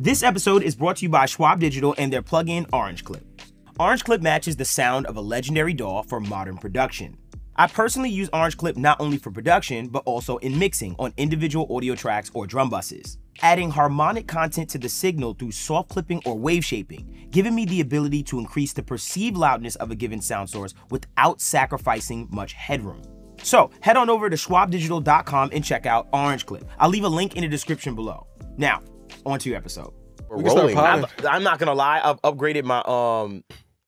This episode is brought to you by Schwabe Digital and their plug-in Orange Clip. Orange Clip matches the sound of a legendary DAW for modern production. I personally use Orange Clip not only for production, but also in mixing on individual audio tracks or drum buses, adding harmonic content to the signal through soft clipping or wave shaping, giving me the ability to increase the perceived loudness of a given sound source without sacrificing much headroom. So head on over to SchwabeDigital.com and check out Orange Clip. I'll leave a link in the description below. Now, on to your episode. We're rolling. I'm not gonna lie, I've upgraded my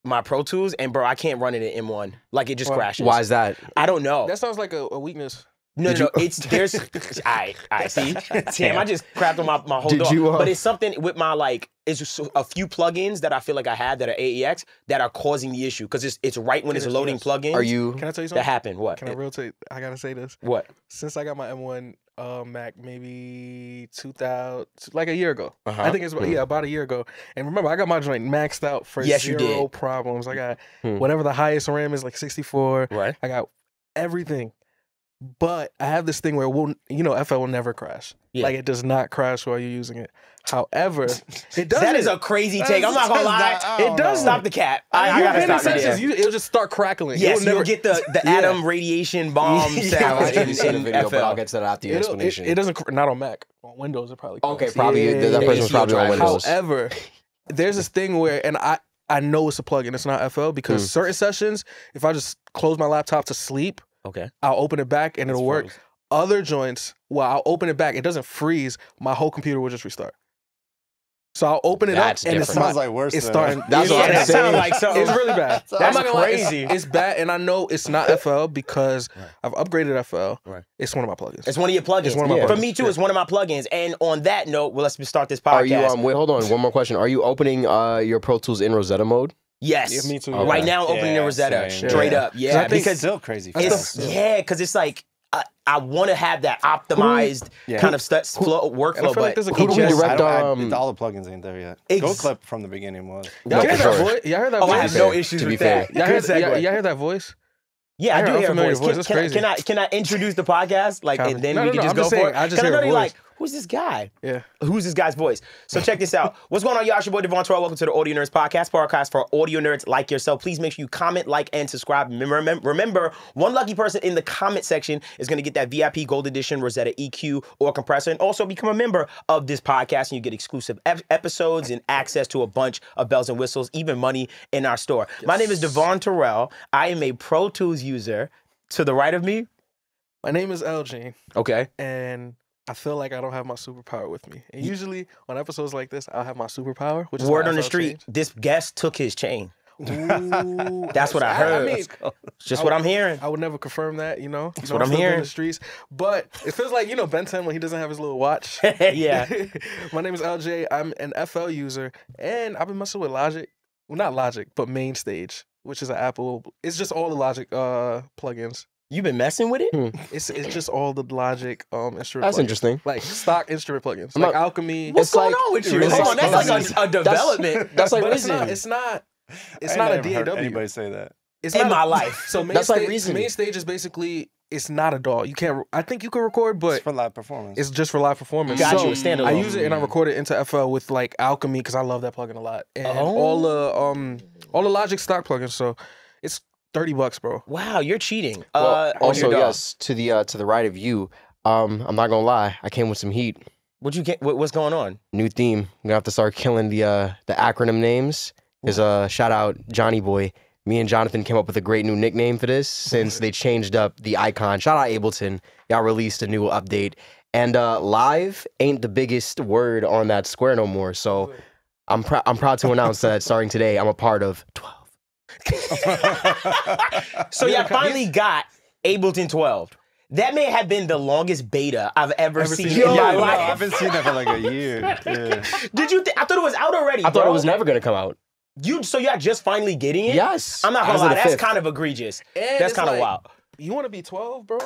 my Pro Tools, and bro, I can't run it in M1. Like, it just crashes. Why is that? I don't know. That sounds like a weakness. No, it's, there's, all right, see? Damn, I just crapped on my whole door. But it's something with my, like, it's just a few plugins that I feel like I had that are AEX that are causing the issue, because it's right when it's loading plugins. Are you, can I tell you something? That happened, what? Can I real tell you, I gotta say this. What? Since I got my M1 Mac maybe 2000, like a year ago. I think it's about, about a year ago. And remember, I got my joint maxed out for zero problems. I got whatever the highest RAM is, like 64. Right. I got everything. But I have this thing where FL will never crash. Yeah. Like, it does not crash while you're using it. However, it does. That is a crazy take. I'm not gonna lie. It does. Stop the cat. I gotta stop it. It'll just start crackling. Yes, you'll get the atom radiation bomb sound. I didn't see the video, but I'll get to that after your explanation. It doesn't. Not on Mac. On Windows, it probably. Okay, probably that person's probably on Windows. However, there's this thing where, and I know it's a plugin. It's not FL, because certain sessions, if I just close my laptop to sleep. Okay. I'll open it back and it'll work. Other joints, well, I'll open it back. It doesn't freeze. My whole computer will just restart. So I'll open it up and it sounds like worse. It's starting. That's what I'm saying. Like, it's really bad. That's crazy. It's bad, and I know it's not FL because I've upgraded FL. Right. It's one of my plugins. It's one of your plugins. It's one of my plugins. For me too, it's one of my plugins. And on that note, well, let's start this podcast. Are you? Wait, hold on. One more question. Are you opening your Pro Tools in Rosetta mode? Yes. Yeah, me too. Okay. Right now, opening the Rosetta straight up. Yeah, because it's still crazy. Because it's like I want to have that optimized kind of workflow. But all the plugins ain't there yet. Gold Clip from the beginning was. Y'all heard that voice? Oh, I have no issues with that. Y'all heard that voice? Yeah, I do hear a voice. Can I introduce the podcast? Like, and then we can just go for it. Who's this guy? Yeah. Who's this guy's voice? So check this out. What's going on, y'all? It's your boy Devvon Terrell. Welcome to the Audio Nerds Podcast, podcast for audio nerds like yourself. Please make sure you comment, like, and subscribe. Remember, one lucky person in the comment section is going to get that VIP Gold Edition Rosetta EQ or compressor, and also become a member of this podcast, and you get exclusive episodes and access to a bunch of bells and whistles, even money in our store. Yes. My name is Devvon Terrell. I am a Pro Tools user. To the right of me, my name is LJ. Okay. And I feel like I don't have my superpower with me. And usually on episodes like this, I'll have my superpower, which is word on the street. This guest took his chain. Ooh, that's what I heard. I mean, it's just what I'm hearing. I would never confirm that, That's what I'm hearing in the streets. But it feels like, Ben 10 when he doesn't have his little watch. Yeah. My name is LJ. I'm an FL user, and I've been messing with Logic. Well, not Logic, but Mainstage, which is an Apple. It's just all the Logic plugins. You've been messing with it? It's just all the Logic instrument plugins. That's interesting. Like stock instrument plugins. Like Alchemy. What's going on with you? Hold on, that's like a development. That's like reason. It's not a DAW. Heard anybody say that. It's in my life. So Mainstage is basically, it's not a DAW. You can't. I think you can record, but it's for live performance. It's just for live performance. Got you. Standalone. I use it and I record it into FL with like Alchemy, because I love that plugin a lot, and all the Logic stock plugins. So it's $30, bro. Wow, you're cheating. Well, also, yes, to the right of you, I'm not gonna lie, I came with some heat. What you get? What's going on? New theme. I'm gonna have to start killing the acronym names. Because shout out Johnny Boy. Me and Jonathan came up with a great new nickname for this, since they changed up the icon. Shout out Ableton. Y'all released a new update, and live ain't the biggest word on that square no more. So I'm proud to announce that starting today, I'm a part of 12. So y'all finally got Ableton 12. That may have been the longest beta I've ever seen in my life. I've been seeing that for like a year. Yeah. Did you? I thought it was out already. I thought it was never gonna come out. So y'all just finally getting it? Yes. I'm not gonna lie. That's kind of egregious. And that's kind of wild. You want to be 12, bro?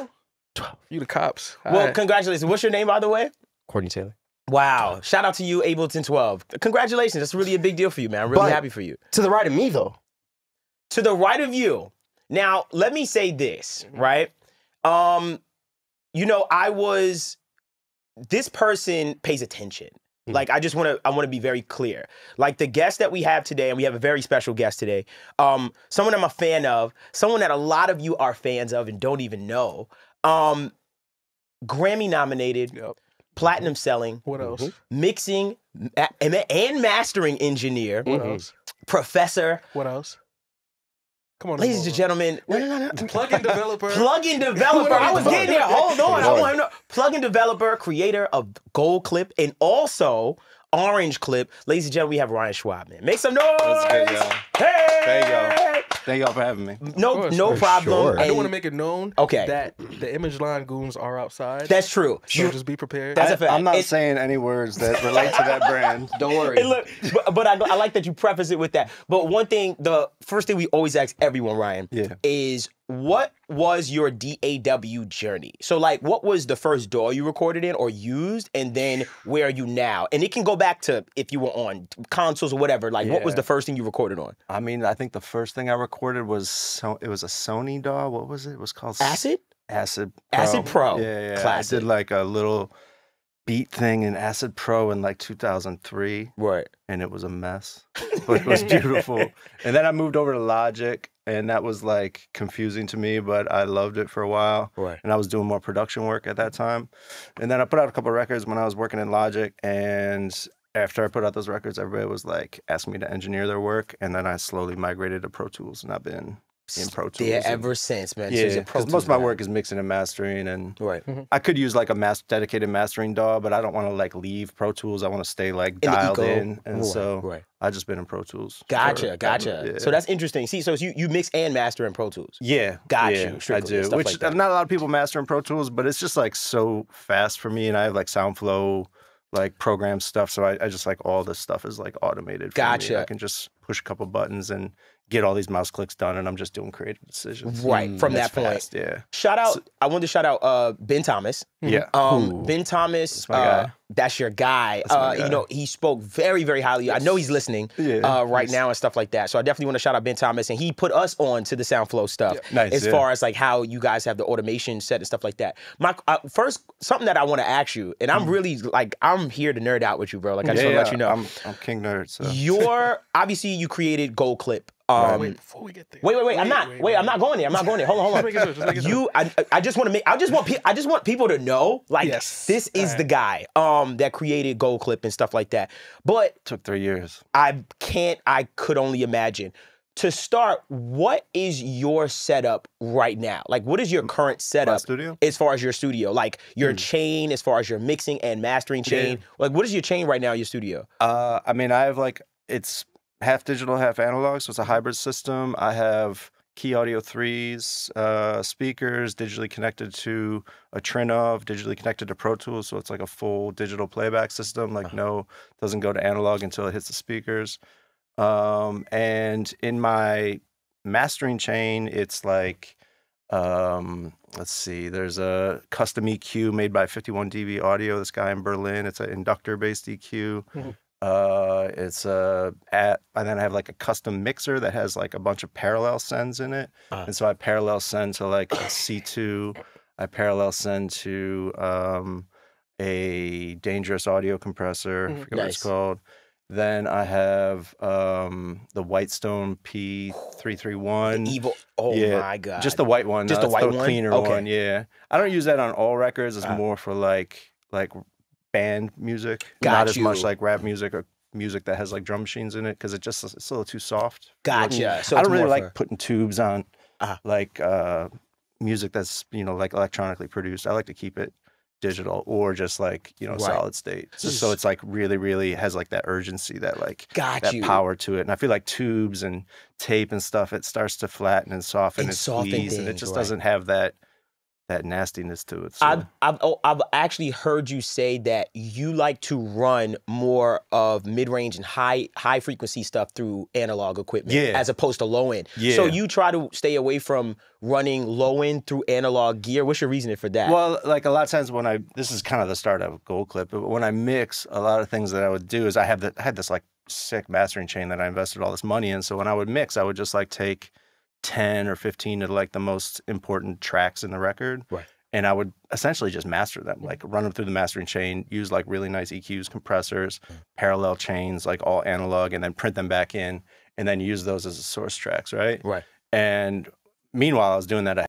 12. You the cops. Well, congratulations. What's your name, by the way? Courtney Taylor. Wow. Shout out to you, Ableton 12. Congratulations. That's really a big deal for you, man. I'm really happy for you. To the right of me, though. To the right of you. Now, let me say this, right? I was, this person pays attention. Like, I want to be very clear. Like, the guest that we have today, and we have a very special guest today, someone I'm a fan of, someone that a lot of you are fans of and don't even know, Grammy nominated, platinum selling, what else? Mixing and mastering engineer, what else? Professor, what else? Come on, ladies and gentlemen. No. Plug-in developer. Plug-in developer. I was getting there. Hold on. I want to know. Plug-in developer, creator of Gold Clip, and also Orange Clip. Ladies and gentlemen, we have Ryan Schwabe, man. Make some noise. Thank y'all. Hey. Thank y'all. Thank y'all for having me. No problem. Sure. I do want to make it known that the Image Line goons are outside. That's true. So just be prepared. That's a fact. I'm not saying any words that relate to that brand. Don't worry. Look, but I like that you preface it with that. But one thing, the first thing we always ask everyone, Ryan, is what was your DAW journey? So like, what was the first DAW you recorded in or used? And then where are you now? And it can go back to if you were on consoles or whatever. Like, what was the first thing you recorded on? I mean, I think the first thing I recorded was, so it was a Sony DAW. What was it? It was called Acid? Acid Pro. Acid Pro. Yeah. Classic. I did like a little beat thing in Acid Pro in like 2003. Right. And it was a mess. But it was beautiful. And then I moved over to Logic. And that was like confusing to me, but I loved it for a while. Right. And I was doing more production work at that time. And then I put out a couple of records when I was working in Logic. And after I put out those records, everybody was like asking me to engineer their work. And then I slowly migrated to Pro Tools, and I've been in Pro Tools. Yeah, ever since, man. Yeah, because most of my work is mixing and mastering, and I could use like a dedicated mastering DAW, but I don't want to like leave Pro Tools. I want to stay like dialed in, and so I've just been in Pro Tools. Gotcha. So that's interesting. See, so you mix and master in Pro Tools. Yeah, I do. Which not a lot of people master in Pro Tools, but it's just like so fast for me, and I have like Soundflow like program stuff, so I just like all this stuff is like automated. Gotcha. I can just push a couple buttons and get all these mouse clicks done, and I'm just doing creative decisions. Right, from that point. Yeah. Shout out, I wanted to shout out Ben Thomas. Yeah. Ben Thomas, that's your guy. You know, he spoke very, very highly. I know he's listening right now and stuff like that. So I definitely want to shout out Ben Thomas, and he put us on to the Soundflow stuff as far as like how you guys have the automation set and stuff like that. My first, something that I want to ask you, and I'm really like, I'm here to nerd out with you, bro. Like, I just want to let you know. I'm king nerd, so. You're, obviously you created Gold Clip. Wait, before we get there. Wait, I'm not going there. Hold on. I just want people to know, like, this is the guy that created Gold Clip and stuff like that. But took 3 years. I could only imagine. To start, what is your setup right now? Like, what is your current setup as far as your studio? Like, your chain, as far as your mixing and mastering chain. Like, what is your chain right now, your studio? I mean, I have, like, it's half digital, half analog, so it's a hybrid system. I have Kii Audio Threes speakers digitally connected to a Trinnov, digitally connected to Pro Tools, so it's like a full digital playback system. Like doesn't go to analog until it hits the speakers. And in my mastering chain, it's like, let's see, there's a custom EQ made by 51 dB Audio, this guy in Berlin. It's an inductor-based EQ. It's and then I have like a custom mixer that has like a bunch of parallel sends in it. And so I parallel send to like a C2, I parallel send to a dangerous audio compressor, I forget what it's called. Then I have the Whitestone P331. The evil, my God. Just the white one. Just the white one? Cleaner one, I don't use that on all records. It's more for like band music, not as much like rap music or music that has like drum machines in it, because it's a little too soft. Gotcha. So I don't really like putting tubes on like music that's, you know, like electronically produced. I like to keep it digital or just like, you know, solid state. So it's like really, really has like that urgency, that like that power to it. And I feel like tubes and tape and stuff, it starts to flatten and soften and squeeze, and it just doesn't have that nastiness to it. So. I've actually heard you say that you like to run more of mid-range and high frequency stuff through analog equipment as opposed to low end. So you try to stay away from running low end through analog gear. What's your reasoning for that? Well, like a lot of times when this is kind of the start of Gold Clip, but when I mix, a lot of things that I would do is I had this like sick mastering chain that I invested all this money in. So when I would mix, I would just like take 10 or 15 of like the most important tracks in the record And I would essentially just master them, like run them through the mastering chain, use like really nice EQs, compressors, parallel chains, like all analog, and then print them back in and then use those as a source tracks, right? Right. And meanwhile, I was doing that at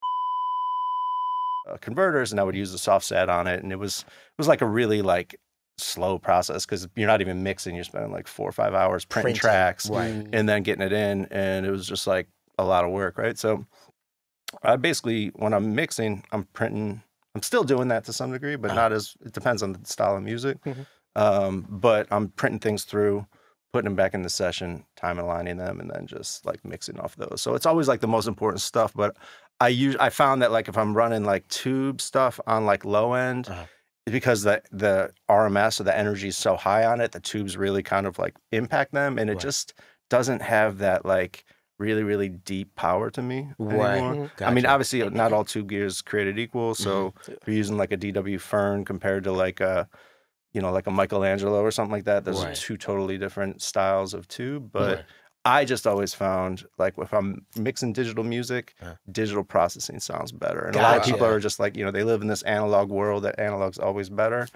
converters, and I would use the soft sat on it. And it was like a really like slow process because you're not even mixing. You're spending like 4 or 5 hours printing tracks, right, and then getting it in. And it was just like a lot of work, right? So I basically, when I'm mixing, I'm printing. I'm still doing that to some degree, but not as, it depends on the style of music. Mm-hmm. But I'm printing things through, putting them back in the session, time aligning them, and then just like mixing off those. So it's always like the most important stuff. But I found that like if I'm running like tube stuff on like low end, because the RMS or the energy is so high on it, the tubes really kind of like impact them, and it just doesn't have that like really, really deep power to me anymore. Gotcha. I mean, obviously, not all tube gear is created equal. So if you're using like a DW Fern compared to like a, you know, like a Michelangelo or something like that, those are two totally different styles of tube. But I just always found like if I'm mixing digital music, digital processing sounds better. And a lot of people are just like, you know, they live in this analog world that analog's always better.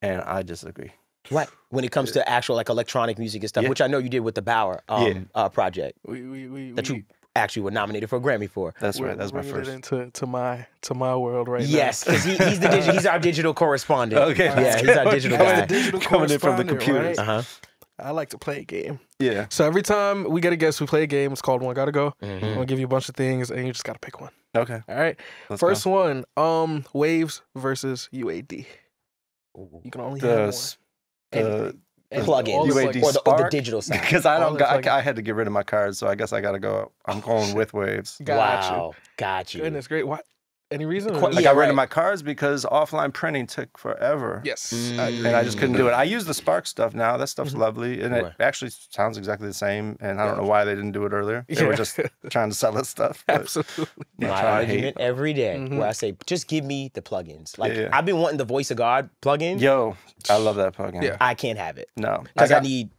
And I disagree. Right, when it comes to actual like electronic music and stuff, which I know you did with the Bauer project that you actually were nominated for a Grammy for. That's right, that's my first. Into my world right now. Yes, because he's our digital correspondent. Okay, yeah, he's our digital guy. Digital coming in from the computers. Right? I like to play a game. Yeah. So every time we get a guest, we play a game. It's called One Gotta Go. I'm gonna give you a bunch of things, and you just gotta pick one. Okay. All right. First one, Waves versus UAD. You can only have one. And plug in or the digital side, because I had to get rid of my card, so I guess I gotta go. I'm going with Waves. Got you. Goodness, great. What? Any reason? I got rid of my cards because offline printing took forever. Yes, and I just couldn't do it. I use the Spark stuff now. That stuff's lovely, and it actually sounds exactly the same. And I don't know why they didn't do it earlier. They were just trying to sell us stuff. Absolutely, my argument every day where I say, just give me the plugins. Like I've been wanting the Voice of God plugin. Yo, I love that plugin. Yeah. I can't have it. No, because I need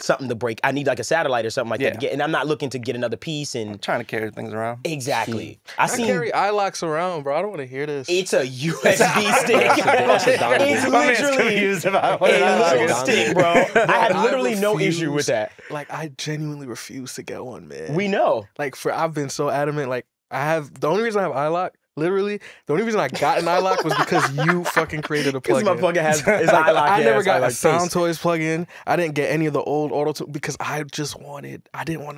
something to break. I need like a satellite or something like that to get, and I'm not looking to get another piece. And I'm trying to carry things around. Exactly. I carry iLocks around, bro. I don't want to hear this. It's a USB stick. It's literally a little stick, bro. I had literally no issue with that. Like, I genuinely refuse to get one, man. We know. Like, I've been so adamant. Like, the only reason I have iLock. Literally, the only reason I got an iLock was because you fucking created a plugin. My plugin has iLock. I never got a Sound Toys plugin. I didn't get any of the old auto tools because I didn't want an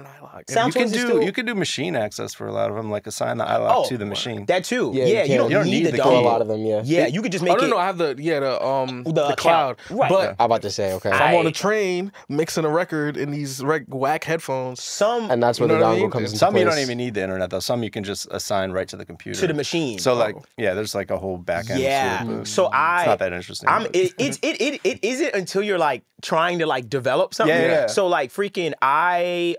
iLock. You can do machine access for a lot of them, like assign the iLock to the machine. That too. Yeah, you don't need the key. A lot of them, yeah, you could just make it. I have the cloud. Right. But I'm about to say, okay, I'm on a train mixing a record in these whack headphones. And that's where the dongle comes in. Some you don't even need the internet though. Some you can just assign right to the computer. To the machine. So like, there's like a whole back end. Yeah. So it's not that interesting. It isn't until you're like trying to like develop something. Yeah. So like freaking, I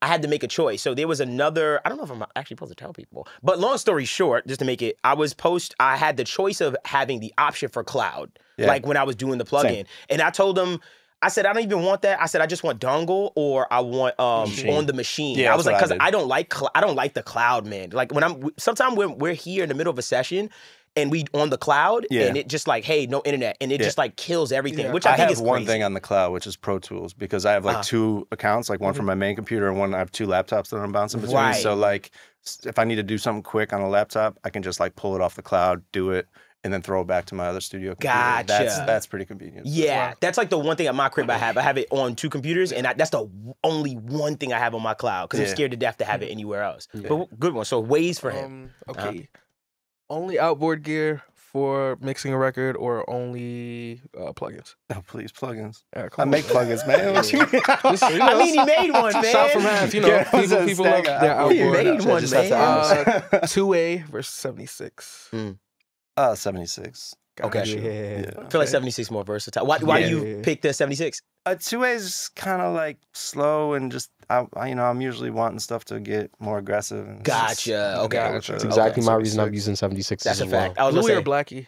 had to make a choice. So there was another, I don't know if I'm actually supposed to tell people, but long story short, just to make it, I had the choice of having the option for cloud, like when I was doing the plugin, and I told them. I said, I don't even want that. I said, I just want dongle, or I want on the machine. Yeah, I was like, because I don't like the cloud, man. Like sometimes when we're here in the middle of a session and we on the cloud and it just like, hey, no internet. And it just like kills everything, which I think is crazy. I have one thing on the cloud, which is Pro Tools, because I have like two accounts, like one from my main computer and one I have two laptops that I'm bouncing between. So like if I need to do something quick on a laptop, I can just like pull it off the cloud, do it, and then throw it back to my other studio computer. Gotcha. That's pretty convenient. Yeah, that's like the one thing at my crib I have. I have it on two computers, and that's the only one thing I have on my cloud because I'm scared to death to have it anywhere else. Yeah. But good one. So Waves for him. Okay. Only outboard gear for mixing a record, or only plugins? Oh, please, plugins. Right, I make plugins, man. I mean, he made one, man. Shot from half, you know. People love their outboard. He made one, man. 2A versus 76. 76. Gotcha. Okay. I feel like 76 more versatile. Why do you pick the 76? 2A is kind of like slow and just, you know, I'm usually wanting stuff to get more aggressive. And gotcha. Gotcha. That's exactly my reason I'm using 76. That's a fact. Blue or Blackie?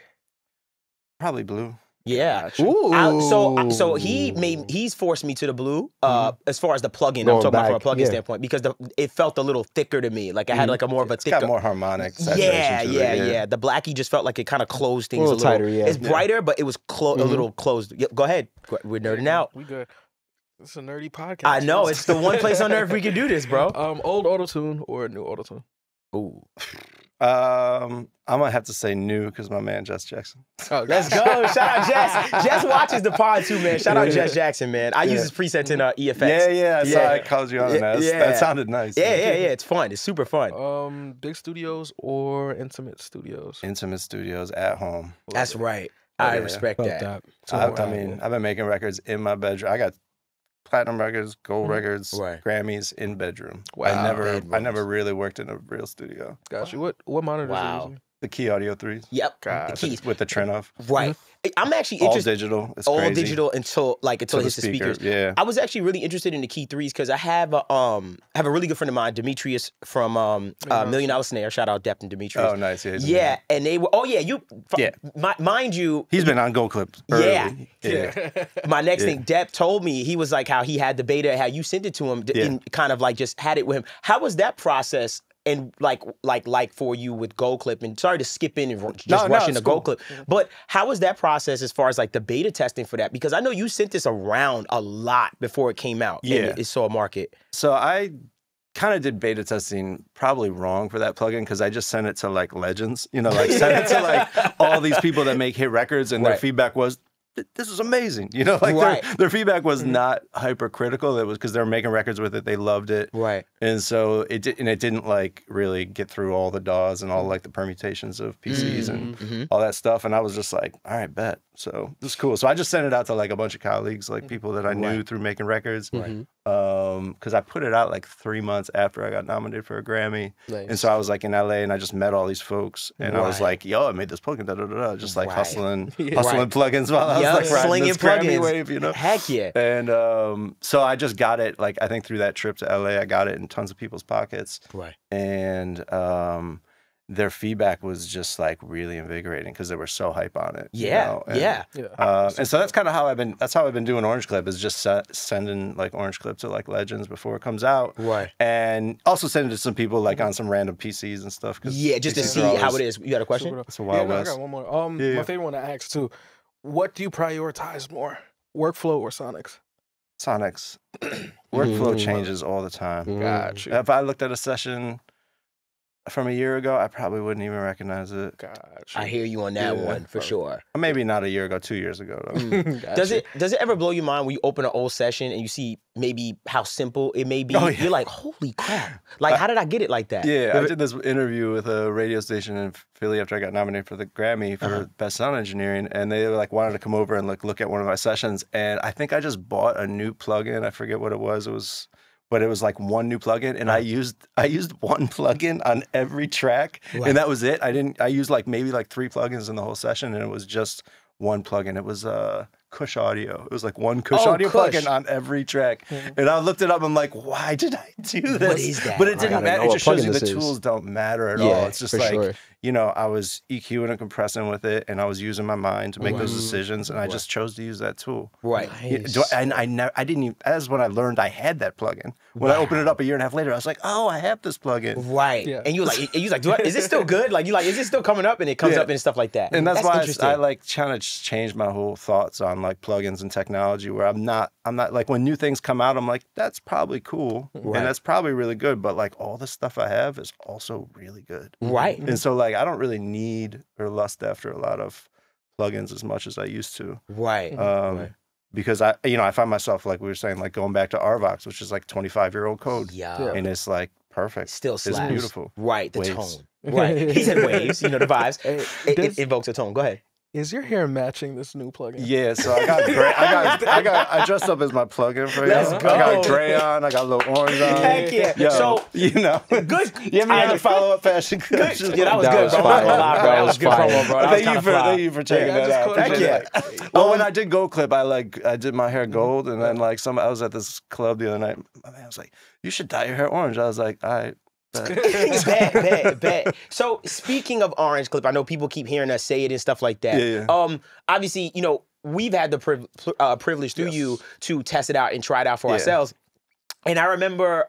Probably blue. Yeah. Ooh. So he's forced me to the blue as far as the plugin. I'm talking back. About from a plugin standpoint, because it felt a little thicker to me. Like I had like a more of a thicker. It's got more harmonic saturation. Yeah. The blacky just felt like it kind of closed things a little tighter. Yeah. It's brighter, but it was a little closed. Yeah, go ahead. We're nerding out. We good. It's a nerdy podcast. I know. It's the one place on earth we can do this, bro. Old autotune or new autotune? Ooh. I'm gonna have to say new, because my man Jess Jackson. Oh, let's go! Shout out Jess. Jess watches the pod too, man. Shout out Jess Jackson, man. I use his presets in EFX. Yeah. I called you on that. Yeah. That sounded nice. Yeah. It's fun. It's super fun. Big studios or intimate studios? Intimate studios at home. That's right. I respect that. I mean, I've been making records in my bedroom. I got platinum records, gold records, Grammys in bedroom. Wow. I never really worked in a real studio. Gotcha. What monitors are you using? The Kii Audio Threes. Yep. Gosh. The Keys. With the Trinnov. Right. I'm actually interested. All digital. It's all crazy. Digital until it hits the speakers. Yeah. I was actually really interested in the Kii Threes because I have a really good friend of mine, Demetrius from $1 Million Snare. Shout out Depp and Demetrius. Oh, nice. Yeah. And they were. Oh yeah. You. Yeah. Mind you. He's been on Gold Clip. Early. Yeah. My next thing, Depp told me he was like how he had the beta, how you sent it to him, and kind of like just had it with him. How was that process? And like for you with Gold Clip, and sorry to skip in and rush into Gold Clip, but how was that process as far as like the beta testing for that? Because I know you sent this around a lot before it came out. Yeah, and it saw a market. So I kind of did beta testing probably wrong for that plugin, because I just sent it to like legends, sent it to like all these people that make hit records, and their feedback was, this is amazing, their feedback was not hypercritical. It was because they were making records with it, they loved it, and so it didn't like really get through all the DAWs and all like the permutations of PCs and all that stuff. And I was just like, all right, bet. So this is cool. So I just sent it out to like a bunch of colleagues, like people that I knew through making records, because I put it out like 3 months after I got nominated for a Grammy, and so I was like in LA and I just met all these folks, and I was like, yo, I made this plugin, just like hustling plugins while I was. Like slinging plugins wave, Heck yeah. And so I just got it, like, I think through that trip to LA, I got it in tons of people's pockets. Right. And their feedback was just like really invigorating, because they were so hype on it. Yeah. And so that's kind of how I've been doing Orange Clip, is just sending like Orange Clip to like legends before it comes out. Right. And also sending it to some people like on some random PCs and stuff. Yeah, just PCs to see how it is. You got a question? It's a Wild West. I got one more. My favorite one to ask too. What do you prioritize more, workflow or sonics? Sonics. Workflow changes all the time. Gotcha. If I looked at a session from a year ago, I probably wouldn't even recognize it. Gotcha. I hear you on that one for sure. Or maybe not a year ago, 2 years ago though. Gotcha. Does it ever blow your mind when you open an old session and you see maybe how simple it may be? Oh, yeah. You're like, holy crap! Like, how did I get it like that? Yeah, I did this interview with a radio station in Philly after I got nominated for the Grammy for Best Sound Engineering, and they like wanted to come over and look at one of my sessions, and I think I just bought a new plugin. I forget what it was. But it was like one new plugin, and I used one plugin on every track, and that was it. I used like maybe like 3 plugins in the whole session, and it was just one plugin. It was Kush Audio. It was like one Kush Audio plugin on every track, and I looked it up. I'm like, why did I do this? What is that? But it didn't matter. It just shows you the tools don't matter at all. It's just like I was EQing and compressing with it, and I was using my mind to make those decisions, and I just chose to use that tool. Right. Nice. And I didn't even. That's when I learned I had that plugin. When I opened it up a year and a half later, I was like, oh, I have this plugin. Right. Yeah. And you like, is it still good? Like, you like, is it still coming up? And it comes up and stuff like that. And that's why I like trying to change my whole thoughts on like plugins and technology, where I'm not like, when new things come out, I'm like, that's probably cool and that's probably really good, but like all the stuff I have is also really good. Right. And so like I don't really need or lust after a lot of plugins as much as I used to. Right. Because I find myself, like we were saying, like going back to Arvox, which is like 25-year-old code. Yeah. And it's like perfect. Still slaps. It's beautiful. Right. The tone. Right. He said waves, the vibes. It invokes a tone. Go ahead. Is your hair matching this new plugin? Yeah, so I got gray. I dressed up as my plugin for you. Let's go. I got gray on. I got a little orange on. Heck yeah! Yo, so good. You had to follow up fashion. Good. Yeah, that was good. That was good promo, bro. Thank you for taking that out. Heck yeah! Well, when I did Gold Clip, I did my hair gold, and then like I was at this club the other night. My man was like, "You should dye your hair orange." I was like, "All right." bet. So speaking of Orange Clip, I know people keep hearing us say it and stuff like that. Obviously, we've had the privilege through you to test it out and try it out for ourselves. And I remember,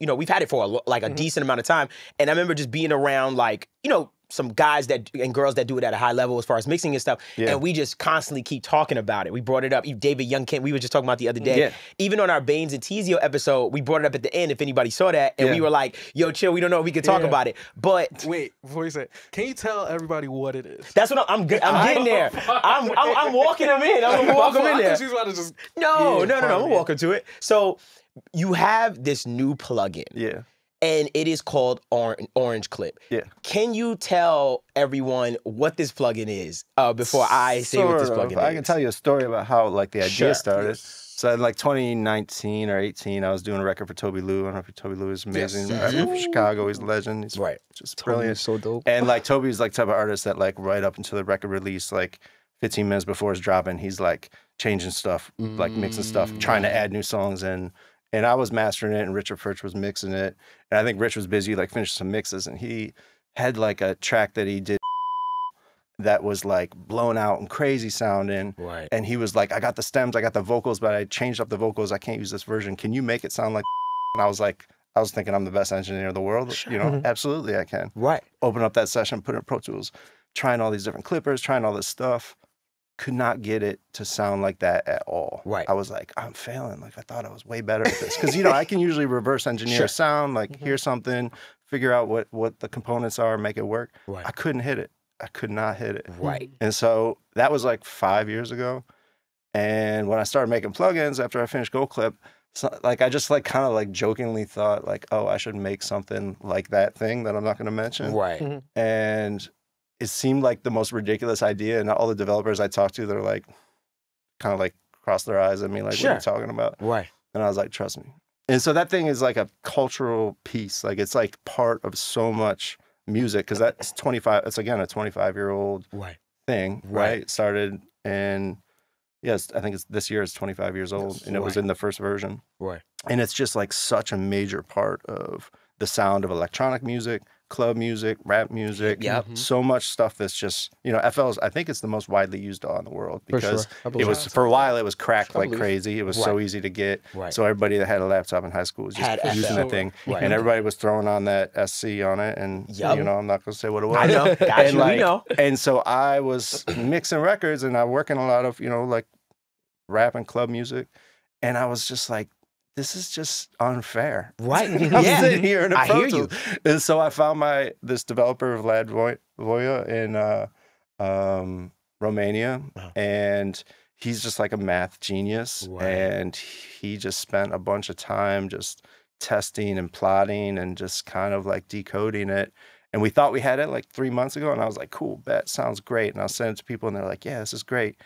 you know, we've had it for a decent amount of time. And I remember just being around, like, you know, some guys that and girls that do it at a high level as far as mixing and stuff. And we just constantly keep talking about it. We brought it up. David Young Kent, we were just talking about the other day. Even on our Baines and Tizio episode, we brought it up at the end, if anybody saw that. And we were like, yo, chill, we don't know if we could talk about it. But wait, before you say it, can you tell everybody what it is? That's what I'm getting there. I'm walking them in. I'm gonna walk them in there. She's about to just No, I'm gonna walk them to it. So you have this new plugin. And it is called Orange Clip. Can you tell everyone what this plugin is before I say what this plugin is? I can tell you a story about how, like, the idea started. So in, like, 2019 or 18, I was doing a record for Toby Lou. I don't know if Toby Lou is amazing. I'm from Chicago. He's a legend. He's just brilliant. Toby's so dope. And, like, Toby's, like, type of artist that, like, right up until the record release, like, 15 minutes before it's dropping, he's, like, changing stuff, like, mixing stuff, trying to add new songs in. And I was mastering it, and Richard Furch was mixing it. And I think Rich was busy, like, finishing some mixes. And he had, like, a track that he did that was, like, blown out and crazy sounding. And he was like, I got the stems, I got the vocals, but I changed up the vocals. I can't use this version. Can you make it sound like? And I was like, I was thinking I'm the best engineer in the world. You know, absolutely I can. Open up that session, put in Pro Tools, trying all these different clippers, trying all this stuff. Could not get it to sound like that at all. I was like, I'm failing. Like, I thought I was way better at this. Because, you know, I can usually reverse engineer sound, like hear something, figure out what the components are, make it work. I couldn't hit it. I could not hit it. And so that was like 5 years ago. And when I started making plugins after I finished Gold Clip, so, like, I just, like, kind of, like, jokingly thought, like, oh, I should make something like that thing that I'm not going to mention. And it seemed like the most ridiculous idea, and all the developers I talked to, they're like, kind of like cross their eyes at me, like, what are you talking about? And I was like, trust me. And so that thing is like a cultural piece. Like, it's like part of so much music, because that's 25, it's again a 25-year-old thing, right? Started, and yes, I think it's this year it's 25 years old, and it was in the first version. And it's just like such a major part of the sound of electronic music, club music, rap music, so much stuff that's just, you know, FL's, I think it's the most widely used all in the world, because it was, for a while, it was cracked like crazy. It was so easy to get. So everybody that had a laptop in high school was just had using that thing. And everybody was throwing on that SC on it. And, you know, I'm not going to say what it was. I know. And, like, and so I was mixing records, and I work in a lot of, you know, like, rap and club music. And I was just like, this is just unfair. I'm sitting here in a Pro Tool. And so I found this developer, Vlad Voya, in Romania. And he's just like a math genius. And he just spent a bunch of time just testing and plotting and just kind of like decoding it. And we thought we had it like 3 months ago, and I was like, cool, bet, sounds great. And I'll send it to people, and they're like, yeah, this is great.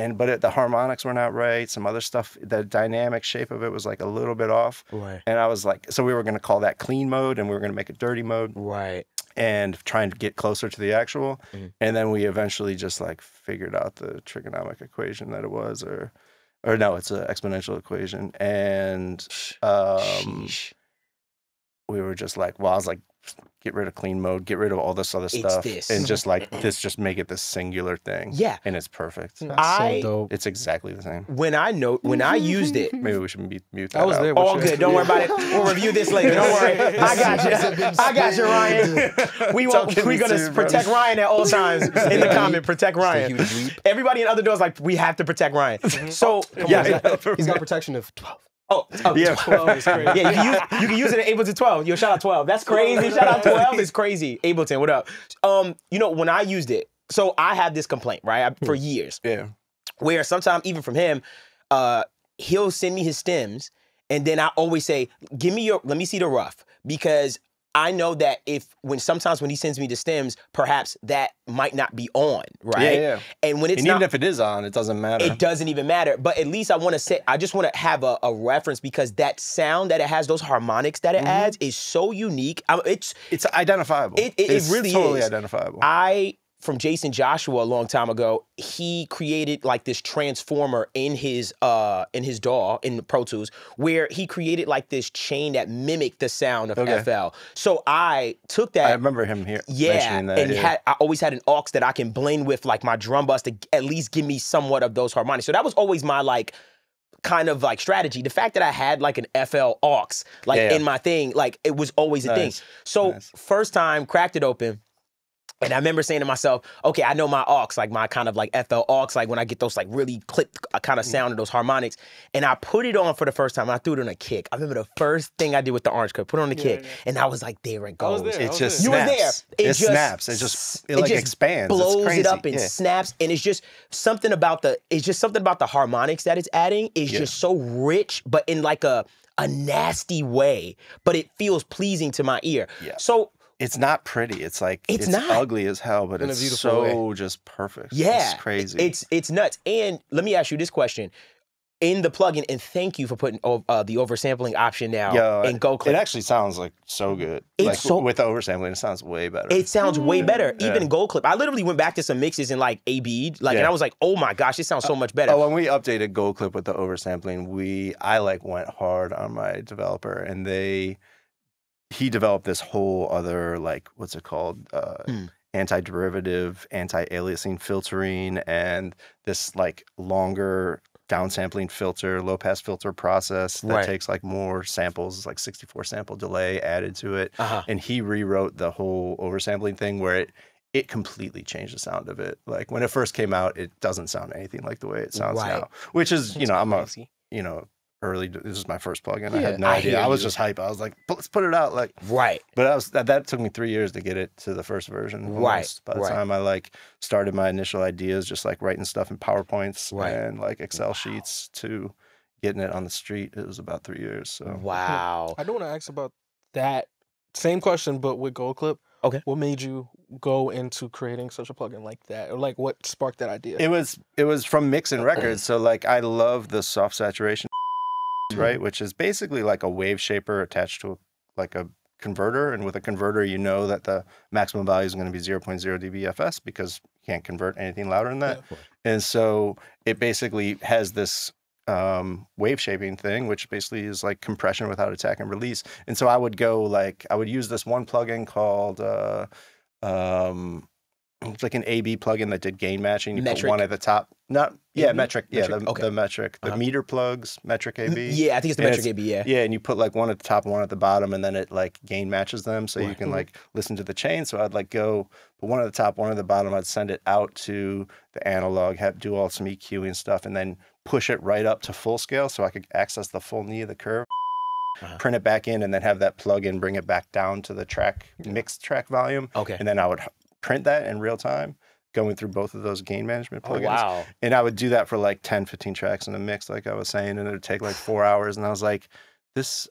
And but the harmonics were not right, some other stuff, the dynamic shape of it was like a little bit off. And I was like, so we were gonna call that clean mode, and we were gonna make it dirty mode. And trying to get closer to the actual. And then we eventually just like figured out the trigonomic equation that it was, or no, it's an exponential equation. And we were just like, well, I was like, get rid of clean mode, get rid of all this other stuff, and just like this, just make it this singular thing. And it's perfect. So dope. It's exactly the same. When I used it, maybe we should mute that. All good. Don't worry about it. We'll review this later. Don't worry. I got you. I got you, Ryan. We're gonna protect Ryan at all times in the comment. Protect Ryan. Everybody in other doors like, we have to protect Ryan. So he's got protection of 12. Oh, yeah. 12 is crazy. You can use it in Ableton 12. Yo, shout out 12. That's crazy. Shout out 12 is crazy. Ableton, what up? You know, when I used it, so I had this complaint, right, for years. Where sometimes, even from him, he'll send me his stems, and then I always say, let me see the rough, because I know that sometimes when he sends me the stems, perhaps that might not be on, right? And when it's not, even if it is on, it doesn't matter. It doesn't even matter. But at least I just want to have a reference, because that sound that it has, those harmonics that it adds, is so unique. It's identifiable. It really is totally identifiable. I from Jason Joshua a long time ago. He created like this transformer in his DAW in Pro Tools, where he created like this chain that mimicked the sound of FL. So I took that. I remember him here. Yeah, that, and I always had an aux that I can blend with like my drum bus to at least give me somewhat of those harmonics. So that was always my like kind of like strategy. The fact that I had like an FL aux like in my thing, like it was always a thing. So first time cracked it open. And I remember saying to myself, okay, I know my aux, like my kind of like FL aux, like when I get those like really clipped kind of sound of those harmonics. And I put it on for the first time. I threw it on a kick. I remember the first thing I did with the Orange Clip, put it on the kick. And I was like, there it goes. It just snaps. It snaps. It just expands. It blows it up and snaps. And it's just something about the, it's just something about the harmonics that it's adding is just so rich, but in like a nasty way. But it feels pleasing to my ear. Yeah. So it's not pretty. It's like it's ugly as hell, but it's so just perfect. Yeah, it's crazy. It's nuts. And let me ask you this question: in the plugin, and thank you for putting the oversampling option now in Gold Clip. It actually sounds like so good. It's like, so with oversampling, it sounds way better. It sounds way better. Even Gold Clip, I literally went back to some mixes and like AB'd, like, and I was like, oh my gosh, it sounds so much better. Oh, when we updated Gold Clip with the oversampling, I like went hard on my developer, and they. He developed this whole other, like, what's it called, anti-derivative, anti-aliasing filtering, and this, like, longer downsampling filter, low-pass filter process that takes, like, more samples. It's like 64 sample delay added to it. And he rewrote the whole oversampling thing where it completely changed the sound of it. Like, when it first came out, it doesn't sound anything like the way it sounds now, which is, you know, crazy. You know, this is my first plugin. I had no idea. I was just hype. I was like, let's put it out. Like, But that took me 3 years to get it to the first version. Almost. By the time I like started my initial ideas, just like writing stuff in PowerPoints and like Excel sheets to getting it on the street, it was about 3 years. So I do want to ask about that same question, but with Gold Clip. Okay. What made you go into creating such a plugin like that, or like what sparked that idea? It was from mixing records. So like I love the soft saturation. Right, which is basically like a wave shaper attached to like a converter, and with a converter, you know that the maximum value is going to be 0.0 dBFS because you can't convert anything louder than that. And so it basically has this wave shaping thing, which basically is like compression without attack and release. And so I would go like I would use this one plugin called it's like an AB plugin that did gain matching. You put one at the top. Metric. Yeah, metric. The metric. The meter plugs, metric AB. Yeah, I think it's the metric AB, Yeah, and you put like one at the top, one at the bottom, and then it like gain matches them so you can like listen to the chain. So I'd like go put one at the top, one at the bottom. I'd send it out to the analog, do all some EQ and stuff, and then push it right up to full scale so I could access the full knee of the curve. Print it back in and then have that plug in, bring it back down to the track, mixed track volume. And then I would print that in real time, going through both of those gain management plugins. And I would do that for like 10, 15 tracks in a mix, like I was saying, and it would take like 4 hours. And I was like,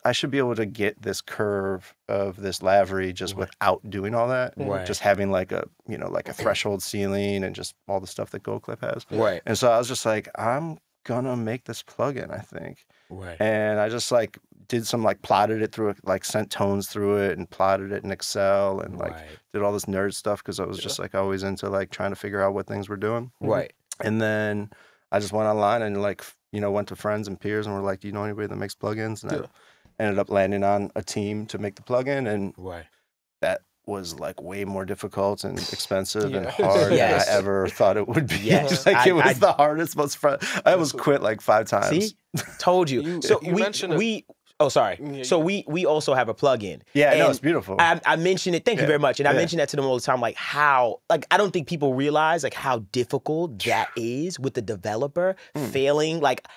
I should be able to get this curve of this lavery just without doing all that. Just having like a, you know, like a threshold ceiling and just all the stuff that Gold Clip has. And so I was just like, I'm gonna make this plugin, I think. And I just like did some like plotted it through, like sent tones through it and plotted it in Excel and like did all this nerd stuff because I was just like always into like trying to figure out what things were doing. And then I just went online and like, you know, went to friends and peers and were like, do you know anybody that makes plugins? And I ended up landing on a team to make the plugin, and that was like way more difficult and expensive and hard than I ever thought it would be. Like it was the hardest, most fun. I almost quit like 5 times. See? Told you. So you we oh, sorry. So we also have a plugin. Yeah, no, it's beautiful. I mentioned it. Thank you very much. And I mentioned that to them all the time, like how, like I don't think people realize like how difficult that is with the developer failing. Like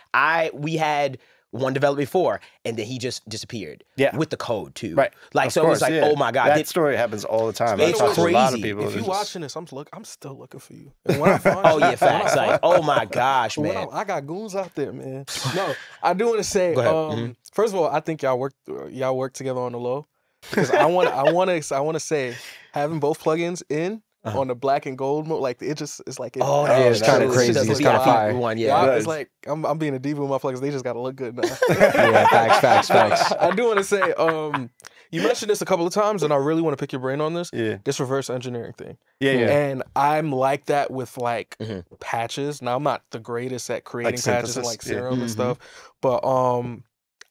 we had one developed before, and then he just disappeared. With the code too. Like so, it was like, oh my god, that story happens all the time. It's crazy. A lot of people. If you're watching this, I'm still looking for you. And when I find facts. Like, oh my gosh, man, I got goons out there, man. No, I do want to say. First of all, I think y'all work together on the low, because I want to say having both plugins in on the black and gold mode. Like it just, it's like, it, oh, yeah, it's kind of crazy. It's kind of fire. One, yeah. It's like, I'm being a diva with my flex. They just got to look good now. Yeah, facts. I do want to say, you mentioned this a couple of times, and I really want to pick your brain on this. Yeah. This reverse engineering thing. Yeah. And I'm like that with like patches. Now, I'm not the greatest at creating like patches and like serum and stuff, but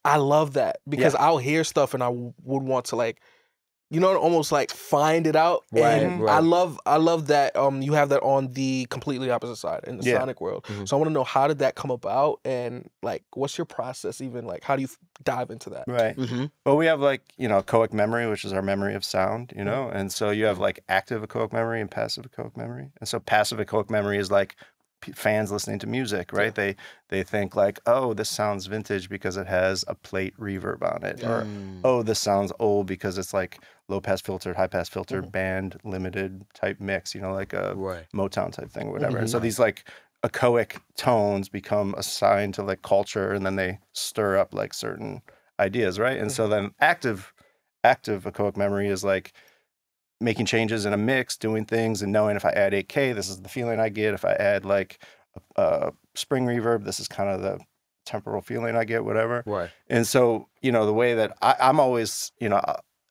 I love that because I'll hear stuff and I would want to like, you know, almost like find it out. Right. I love that you have that on the completely opposite side in the sonic world. So I want to know, how did that come about, and like what's your process even? Like how do you dive into that? Right. Well, we have like, you know, echoic memory, which is our memory of sound, you know? And so you have like active echoic memory and passive echoic memory. And so passive echoic memory is like fans listening to music, right? They think like, oh, this sounds vintage because it has a plate reverb on it, or oh, this sounds old because it's like low pass filtered, high pass filtered, band limited type mix, you know, like a Motown type thing or whatever. And so these like echoic tones become assigned to like culture, and then they stir up like certain ideas, right? And so then active echoic memory is like making changes in a mix, doing things, and knowing if I add 8K, this is the feeling I get. If I add like spring reverb, this is kind of the temporal feeling I get, whatever. Right. And so, you know, the way that I'm always, you know,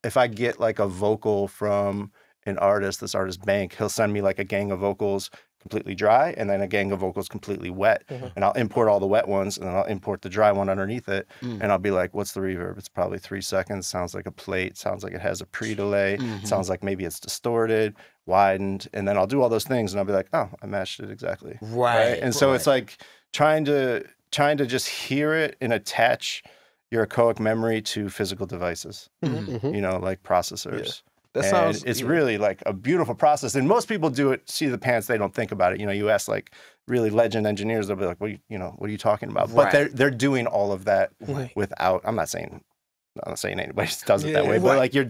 if I get like a vocal from an artist, this artist Bank, he'll send me like a gang of vocals completely dry and then a gang of vocals completely wet. And I'll import all the wet ones and then I'll import the dry one underneath it. And I'll be like, what's the reverb? It's probably 3 seconds. Sounds like a plate. Sounds like it has a pre-delay. Sounds like maybe it's distorted, widened. And then I'll do all those things and I'll be like, oh, I matched it exactly. Right. And so it's like trying to just hear it and attach your echoic memory to physical devices, you know, like processors. That sounds, it's really like a beautiful process. And most people do it, see the pants, they don't think about it. You know, you ask like really legend engineers, they'll be like, what are you talking about? Right. But they're doing all of that without, I'm not saying anybody does it that way, but like you're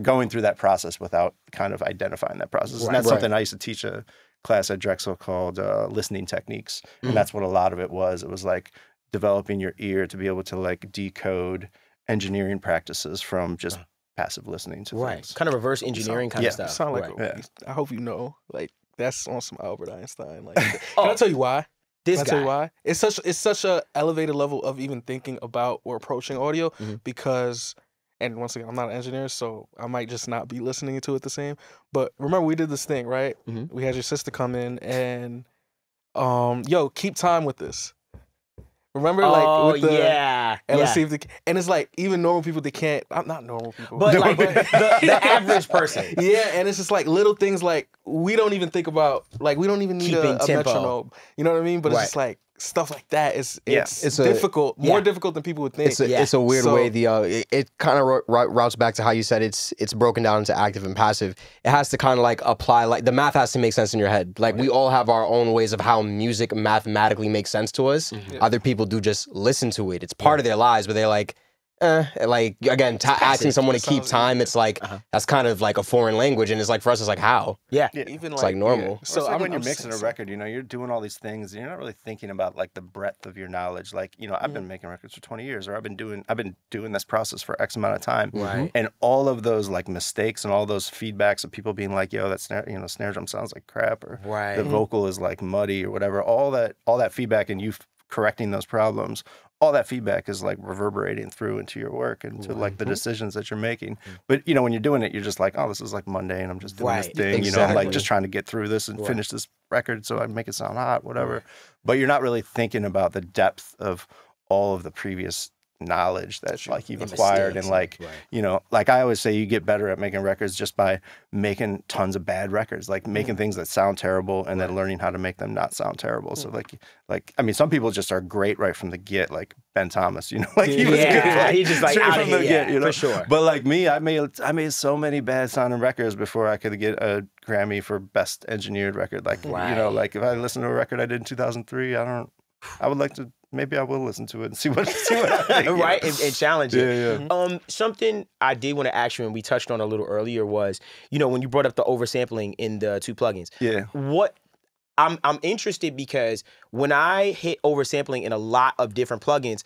going through that process without kind of identifying that process. And that's something I used to teach a class at Drexel called listening techniques. And that's what a lot of it was. It was like developing your ear to be able to like decode engineering practices from just passive listening to things. Kind of reverse engineering kind of stuff. Sound like I hope you know, like that's on some Albert Einstein. Like, can I tell you why? Can I tell you why? It's such a elevated level of even thinking about or approaching audio because, and once again, I'm not an engineer, so I might just not be listening to it the same. But remember, we did this thing, right? We had your sister come in and, yo, keep time with this. Remember, like, with the, and let's see if they, and it's like, even normal people, they can't, I'm not normal people. But like, the average person. Yeah, and it's just like little things like, we don't even think about, like, we don't even need a metronome. You know what I mean? But it's just like, stuff like that is, it's difficult, more difficult than people would think. It's a weird way, it kind of routes back to how you said it's broken down into active and passive. It has to kind of like apply, like the math has to make sense in your head. Like we all have our own ways of how music mathematically makes sense to us. Other people do just listen to it. It's part of their lives, but they're like, like again, asking someone to keep time, it's like that's kind of like a foreign language, and it's like for us, it's like how even it's like normal. So like when you're mixing a record, you know, you're doing all these things, and you're not really thinking about like the breadth of your knowledge. Like you know, I've been making records for 20 years, or I've been doing this process for X amount of time, and all of those like mistakes and all those feedbacks of people being like, yo, that snare, you know, snare drum sounds like crap, or the vocal is like muddy or whatever. All that feedback, and you correcting those problems. All that feedback is like reverberating through into your work and to like the decisions that you're making. But you know, when you're doing it, you're just like, oh, this is like Monday and I'm just doing this thing, you know, I'm like just trying to get through this and finish this record so I make it sound hot, whatever. But you're not really thinking about the depth of all of the previous knowledge that like you've acquired and like, you know, like I always say, you get better at making records just by making tons of bad records, like making things that sound terrible and then learning how to make them not sound terrible. So like, I mean, some people just are great right from the get, like Ben Thomas, you know, like he was good. Like, he just like out of the get, you know? For sure. But like me, I made so many bad sounding records before I could get a Grammy for best engineered record. Like, you know, like if I listen to a record I did in 2003, I would like to, maybe I will listen to it and see what I think. Right, and challenge it. Something I did want to ask you, and we touched on a little earlier, was, you know, when you brought up the oversampling in the two plugins. Yeah. I'm interested because when I hit oversampling in a lot of different plugins,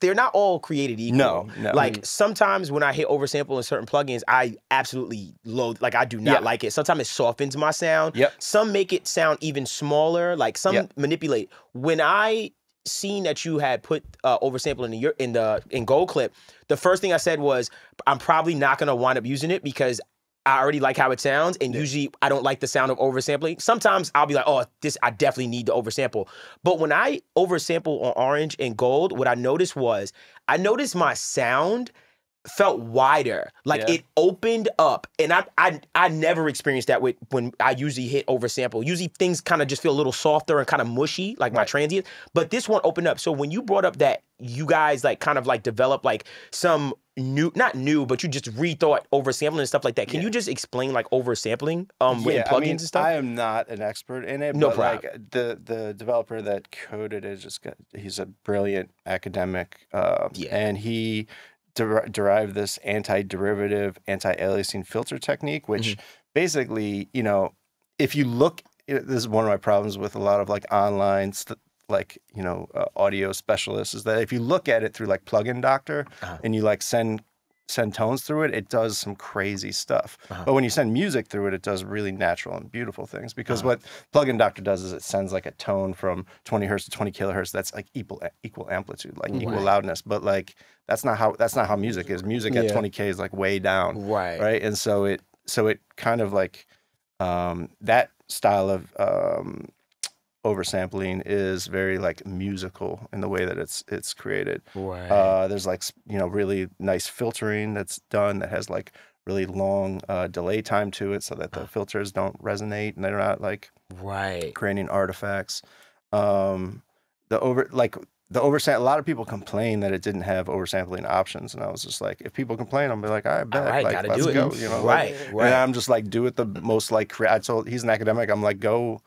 they're not all created equal. No, no. Like sometimes when I hit oversample in certain plugins, I absolutely loathe, like I do not like it. Sometimes it softens my sound. Yep. Some make it sound even smaller, like some manipulate. When I seen that you had put oversample in the Gold Clip, the first thing I said was, I'm probably not gonna wind up using it because I already like how it sounds, and usually I don't like the sound of oversampling. Sometimes I'll be like, oh, this, I definitely need to oversample. But when I oversample on Orange and Gold, what I noticed was, I noticed my sound felt wider. Like it opened up. And I never experienced that with when I usually hit oversample. Usually things kind of just feel a little softer and kind of mushy, like my transients. But this one opened up. So when you brought up that you guys like kind of like developed like some new, not new, but you just rethought oversampling and stuff like that. Can you just explain like oversampling with plugins and stuff? I am not an expert in it. No problem. Like the developer that coded it, he's a brilliant academic, and he derived this anti-derivative, anti-aliasing filter technique, which basically, you know, if you look, this is one of my problems with a lot of like online stuff, like, you know, audio specialists, is that if you look at it through like Plugin Doctor and you like send tones through it, it does some crazy stuff. But when you send music through it, it does really natural and beautiful things, because what Plugin Doctor does is it sends like a tone from 20 hertz to 20 kilohertz. That's like equal amplitude, like equal loudness. But like that's not how music is. Music at 20K is like way down. Right. Right. And so it kind of like that style of oversampling is very like musical in the way that it's created. Right. There's like, you know, really nice filtering that's done that has like really long delay time to it, so that the filters don't resonate and they're not like creating artifacts. A lot of people complain that it didn't have oversampling options, and I was just like, if people complain, I'll be like, I bet, like, let's go, you know, and I'm just like, do it the most like. I told, he's an academic, I'm like, go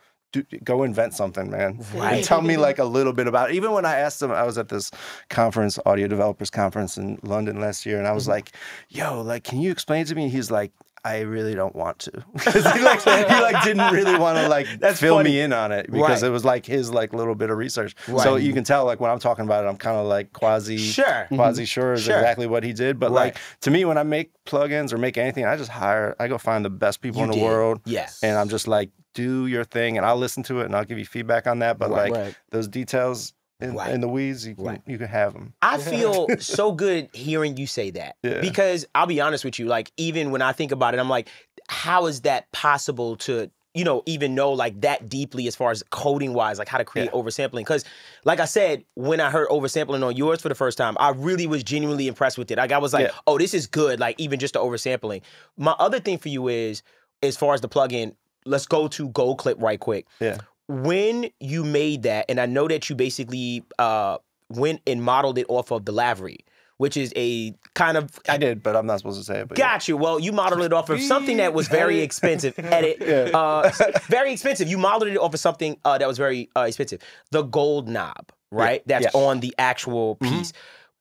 invent something, man. And tell me like a little bit about it. Even when I asked him, I was at this conference, audio developers conference in London last year, and I was like, yo, like, can you explain to me? He's like, I really don't want to. Because he didn't really want to like fill me in on it, because it was like his like little bit of research. So you can tell like when I'm talking about it, I'm kind of like quasi sure is exactly what he did. But like to me, when I make plugins or make anything, I just I go find the best people in the world. Yes. And I'm just like, do your thing, and I'll listen to it and I'll give you feedback on that. But like those details in the weeds, you can have them. I feel so good hearing you say that, because I'll be honest with you, like even when I think about it, I'm like, how is that possible to, you know, even know like that deeply as far as coding wise, like how to create oversampling? Because like I said, when I heard oversampling on yours for the first time, I really was genuinely impressed with it. Like I was like, oh, this is good. Like even just the oversampling. My other thing for you is, as far as the plugin, let's go to Gold Clip right quick. Yeah. When you made that, and I know that you basically went and modeled it off of the Lavery, which is a kind of... I did, but I'm not supposed to say it. But got you. Well, you modeled it off of something that was very expensive. Very expensive. You modeled it off of something that was very expensive. The gold knob, right? Yeah. That's on the actual piece.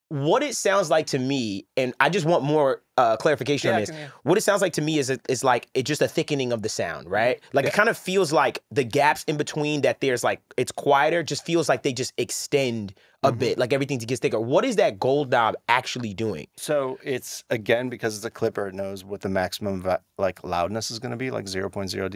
What it sounds like to me, and I just want more clarification on this. What it sounds like to me is it's like it's just a thickening of the sound, right? Like it kind of feels like the gaps in between that there's like it's quieter, just feels like they just extend a bit, like everything gets thicker. What is that gold knob actually doing? So it's, again, because it's a clipper, it knows what the maximum like loudness is going to be, like 0.0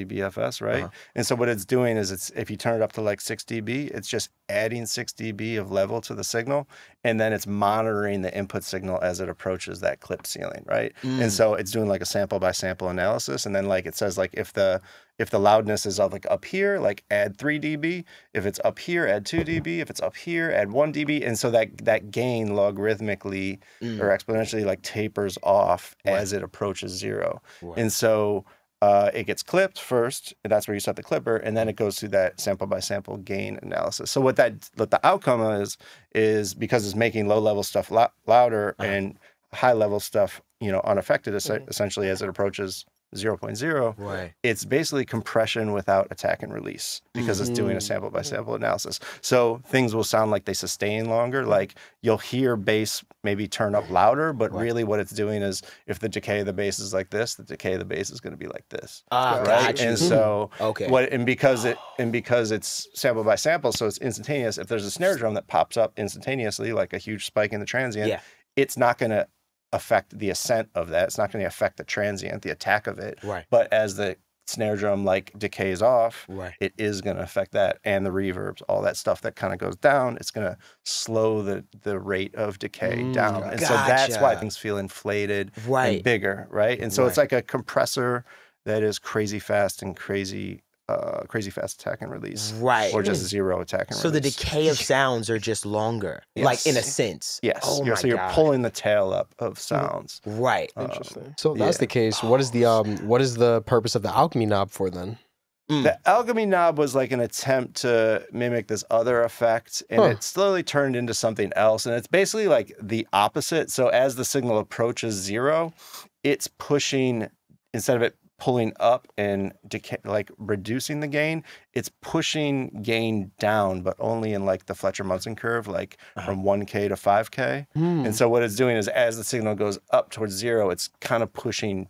dBFS, right? And so what it's doing is if you turn it up to like 6 dB, it's just adding 6 dB of level to the signal, and then it's monitoring the input signal as it approaches that clip ceiling, right? And so it's doing like a sample by sample analysis, and then like it says like if the loudness is like up here, like add 3 dB. If it's up here, add 2 dB. If it's up here, add 1 dB. And so that gain logarithmically or exponentially like tapers off as it approaches zero. And so it gets clipped first, and that's where you set the clipper, and then it goes through that sample by sample gain analysis. So what the outcome is because it's making low level stuff louder and high level stuff, you know, unaffected essentially as it approaches 0.0, right. It's basically compression without attack and release because it's doing a sample by sample analysis. So things will sound like they sustain longer. Like you'll hear bass maybe turn up louder, but really what it's doing is if the decay of the bass is like this, the decay of the bass is going to be like this. Gotcha. And so because it's sample by sample, so it's instantaneous. If there's a snare drum that pops up instantaneously, like a huge spike in the transient, it's not going to affect the ascent of that. It's not going to affect the transient, the attack of it. Right. But as the snare drum like decays off, it is going to affect that, and the reverbs, all that stuff that kind of goes down. It's going to slow the rate of decay down, and so that's why things feel inflated and bigger, right? And so it's like a compressor that is crazy fast and crazy fast attack and release, or just zero attack and release. So the decay of sounds are just longer, like in a sense. Oh my God. So you're pulling the tail up of sounds. Right. Interesting. So if that's the case, what is the purpose of the alchemy knob for then? The alchemy knob was like an attempt to mimic this other effect, and it slowly turned into something else. And it's basically like the opposite. So as the signal approaches zero, it's pushing, instead of it pulling up and like reducing the gain, it's pushing gain down, but only in like the Fletcher-Munson curve, like from 1K to 5K. And so what it's doing is as the signal goes up towards zero, it's kind of pushing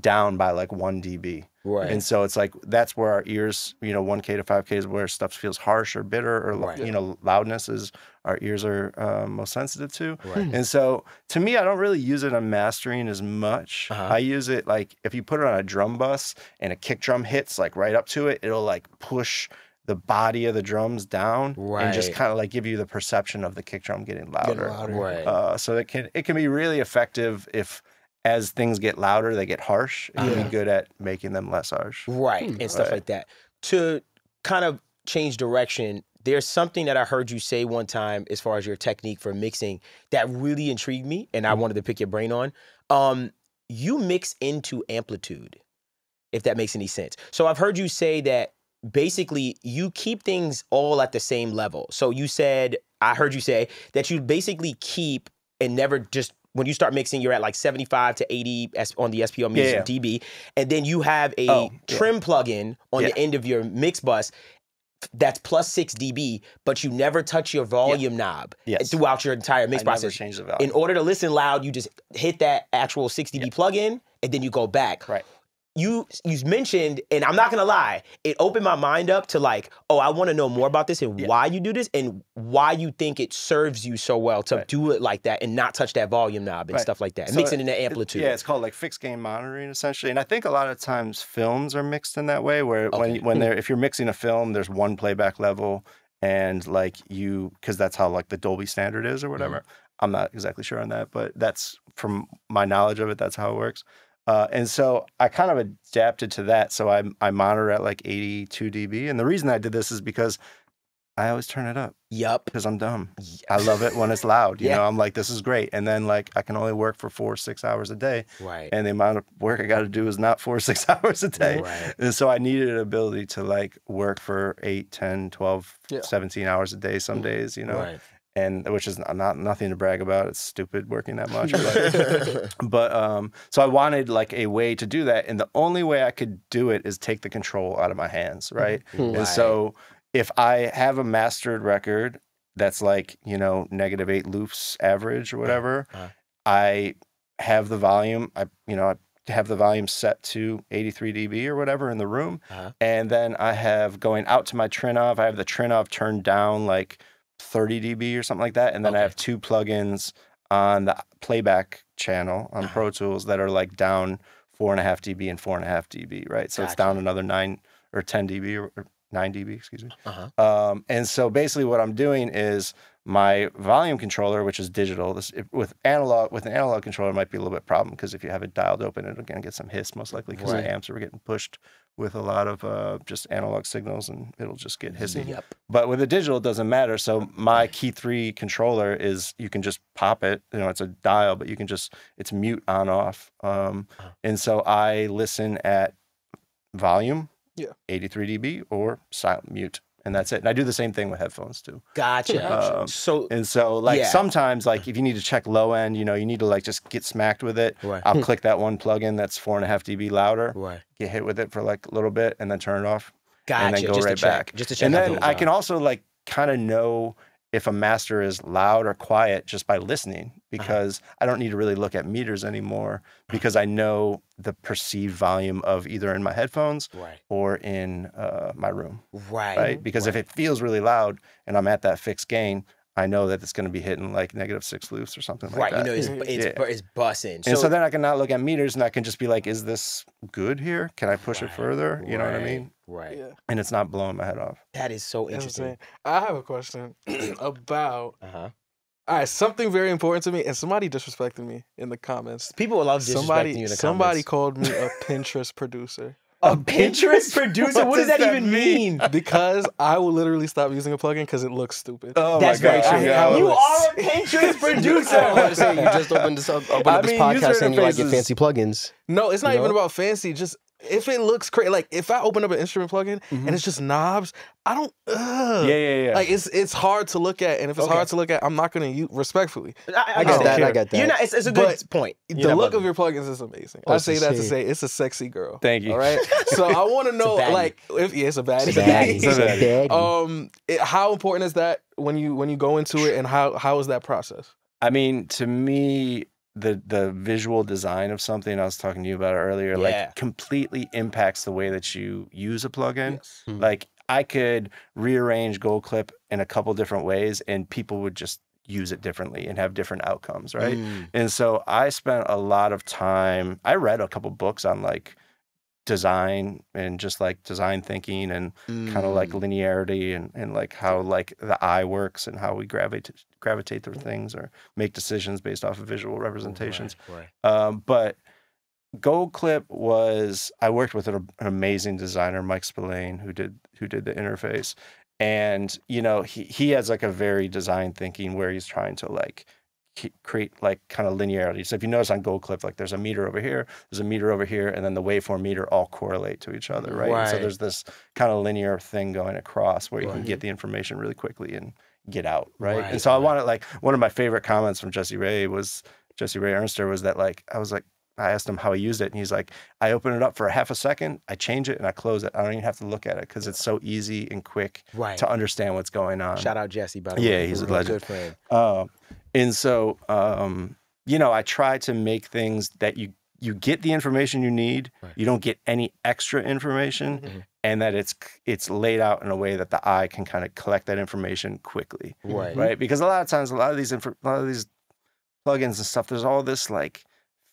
down by like 1 dB. Right. And so it's like, that's where our ears, you know, 1K to 5K is where stuff feels harsh or bitter or, you know, loudness is, our ears are most sensitive to. And so to me, I don't really use it on mastering as much. I use it like if you put it on a drum bus and a kick drum hits like right up to it, it'll like push the body of the drums down and just kind of like give you the perception of the kick drum getting louder. So it can be really effective if, as things get louder, they get harsh, and you'd be good at making them less harsh. And stuff like that. To kind of change direction, there's something that I heard you say one time as far as your technique for mixing that really intrigued me, and I wanted to pick your brain on. You mix into amplitude, if that makes any sense. So I've heard you say that basically you keep things all at the same level. So you said, I heard you say that you basically keep and never just, when you start mixing, you're at like 75 to 80 on the SPO music dB, and then you have a trim plug-in on the end of your mix bus that's plus 6 dB, but you never touch your volume knob throughout your entire mix process. Never change the volume. In order to listen loud, you just hit that actual 6 dB plug-in, and then you go back. You mentioned, and I'm not gonna lie, it opened my mind up to like, oh, I wanna know more about this and why you do this and why you think it serves you so well to do it like that and not touch that volume knob and stuff like that, and so mix it in the amplitude. It's called like fixed gain monitoring essentially. And I think a lot of times films are mixed in that way where when if you're mixing a film, there's one playback level and like because that's how like the Dolby standard is or whatever. I'm not exactly sure on that, but that's from my knowledge of it, that's how it works. And so I kind of adapted to that. So I monitor at like 82 dB. And the reason I did this is because I always turn it up. Because I'm dumb. I love it when it's loud. You know, I'm like, this is great. And then like, I can only work for 4 or 6 hours a day. And the amount of work I got to do is not 4 or 6 hours a day. And so I needed an ability to like work for 8, 10, 12, 17 hours a day some days, you know. And which is nothing to brag about. It's stupid working that much. So I wanted like a way to do that. And the only way I could do it is take the control out of my hands, right? And so if I have a mastered record that's like, you know, -8 loops average or whatever, I have the volume, I have the volume set to 83 dB or whatever in the room. And then I have going out to my Trinnov, I have the Trinnov turned down like 30 dB or something like that, and then I have 2 plugins on the playback channel on Pro Tools that are like down 4.5 dB and 4.5 dB, right? So it's down another 9 or 10 dB or 9 dB, excuse me. And so basically, what I'm doing is my volume controller, which is digital, with an analog controller, it might be a little bit problem because if you have it dialed open, it'll get some hiss most likely because the amps are getting pushed with a lot of just analog signals, and it'll just get hissy. But with a digital, it doesn't matter. So my Kii 3 controller is, you can just pop it, you know, it's a dial, but you can just, it's mute on off. And so I listen at volume, 83 dB, or silent mute, and that's it. And I do the same thing with headphones too. Gotcha. Sometimes, like, if you need to check low end, you know, you need to like just get smacked with it. Right. I'll click that one plugin that's 4.5 dB louder. Right. Get hit with it for like a little bit, and then turn it off. Gotcha. And then go right back. Just to check. And then I can also like kind of know if a master is loud or quiet just by listening, because I don't need to really look at meters anymore, because I know the perceived volume of either in my headphones or in my room. Right. Because if it feels really loud and I'm at that fixed gain, I know that it's going to be hitting like -6 loops or something like that. Right, you know, it's bussing. And so then I can not look at meters, and I can just be like, is this good here? Can I push it further? You know what I mean? Right. Yeah. And it's not blowing my head off. That is so interesting. I have a question about... All right, something very important to me, and somebody disrespected me in the comments. People love disrespecting you in the comments. Somebody called me a Pinterest producer. A Pinterest producer? What does that even mean? Because I will literally stop using a plugin because it looks stupid. Oh, that's my God. You are a Pinterest producer. I was about to say, you just opened this up, this podcast and you like get fancy plugins. No, it's not even about fancy. Just if it looks crazy, like if I open up an instrument plugin and it's just knobs, I don't. Yeah. Like it's hard to look at, and if it's hard to look at, I'm not going to use respectfully. I get that. You're not. It's a good point. The look of your plugins is amazing. I say that to say it's a sexy girl. Thank you. All right. So I want to know, like, if it's a baddie. How important is that when you go into it, and how is that process? I mean, to me, the visual design of something, I was talking to you about it earlier, like completely impacts the way that you use a plugin. Like I could rearrange Gold Clip in a couple different ways and people would just use it differently and have different outcomes, right? And so I spent a lot of time, I read a couple books on like design and just like design thinking and kind of like linearity and like how like the eye works and how we gravitate through things or make decisions based off of visual representations. But Gold Clip was, I worked with an amazing designer, Mike Spillane, who did the interface, and you know he has like a very design thinking where he's trying to like create like kind of linearity. So if you notice on Gold Clip, like there's a meter over here, there's a meter over here, and then the waveform meter all correlate to each other, right? And so there's this kind of linear thing going across where you can get the information really quickly and get out, right? And so I wanted, like, one of my favorite comments from Jesse Ray Ernster was that, like, I asked him how he used it, and he's like, I open it up for ½ a second, I change it, and I close it. I don't even have to look at it because it's so easy and quick to understand what's going on. Shout out Jesse, by the way. Yeah, he's a legend. Good friend. And so, you know, I try to make things that you get the information you need, you don't get any extra information, and that it's laid out in a way that the eye can kind of collect that information quickly, right? Because a lot of times, a lot of these plugins and stuff, there's all this like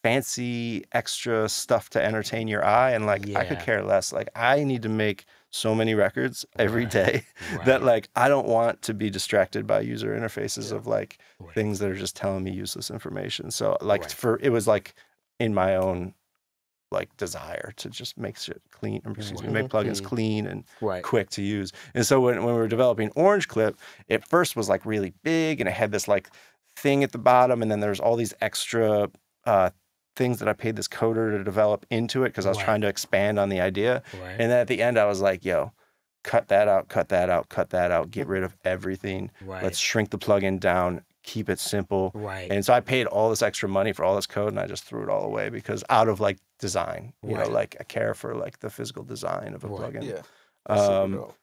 fancy extra stuff to entertain your eye, and like I could care less. Like I need to make so many records every day that like I don't want to be distracted by user interfaces of like things that are just telling me useless information. So like it was like in my own like desire to just make shit clean, make plugins clean and quick to use. And so when we were developing Orange Clip, it first was like really big and it had this like thing at the bottom, and then there's all these extra things that I paid this coder to develop into it because I was trying to expand on the idea. And then at the end I was like, yo, cut that out, cut that out, cut that out, get rid of everything. Let's shrink the plugin down, keep it simple. And so I paid all this extra money for all this code and I just threw it all away because out of like design, you know, like I care for like the physical design of a plugin.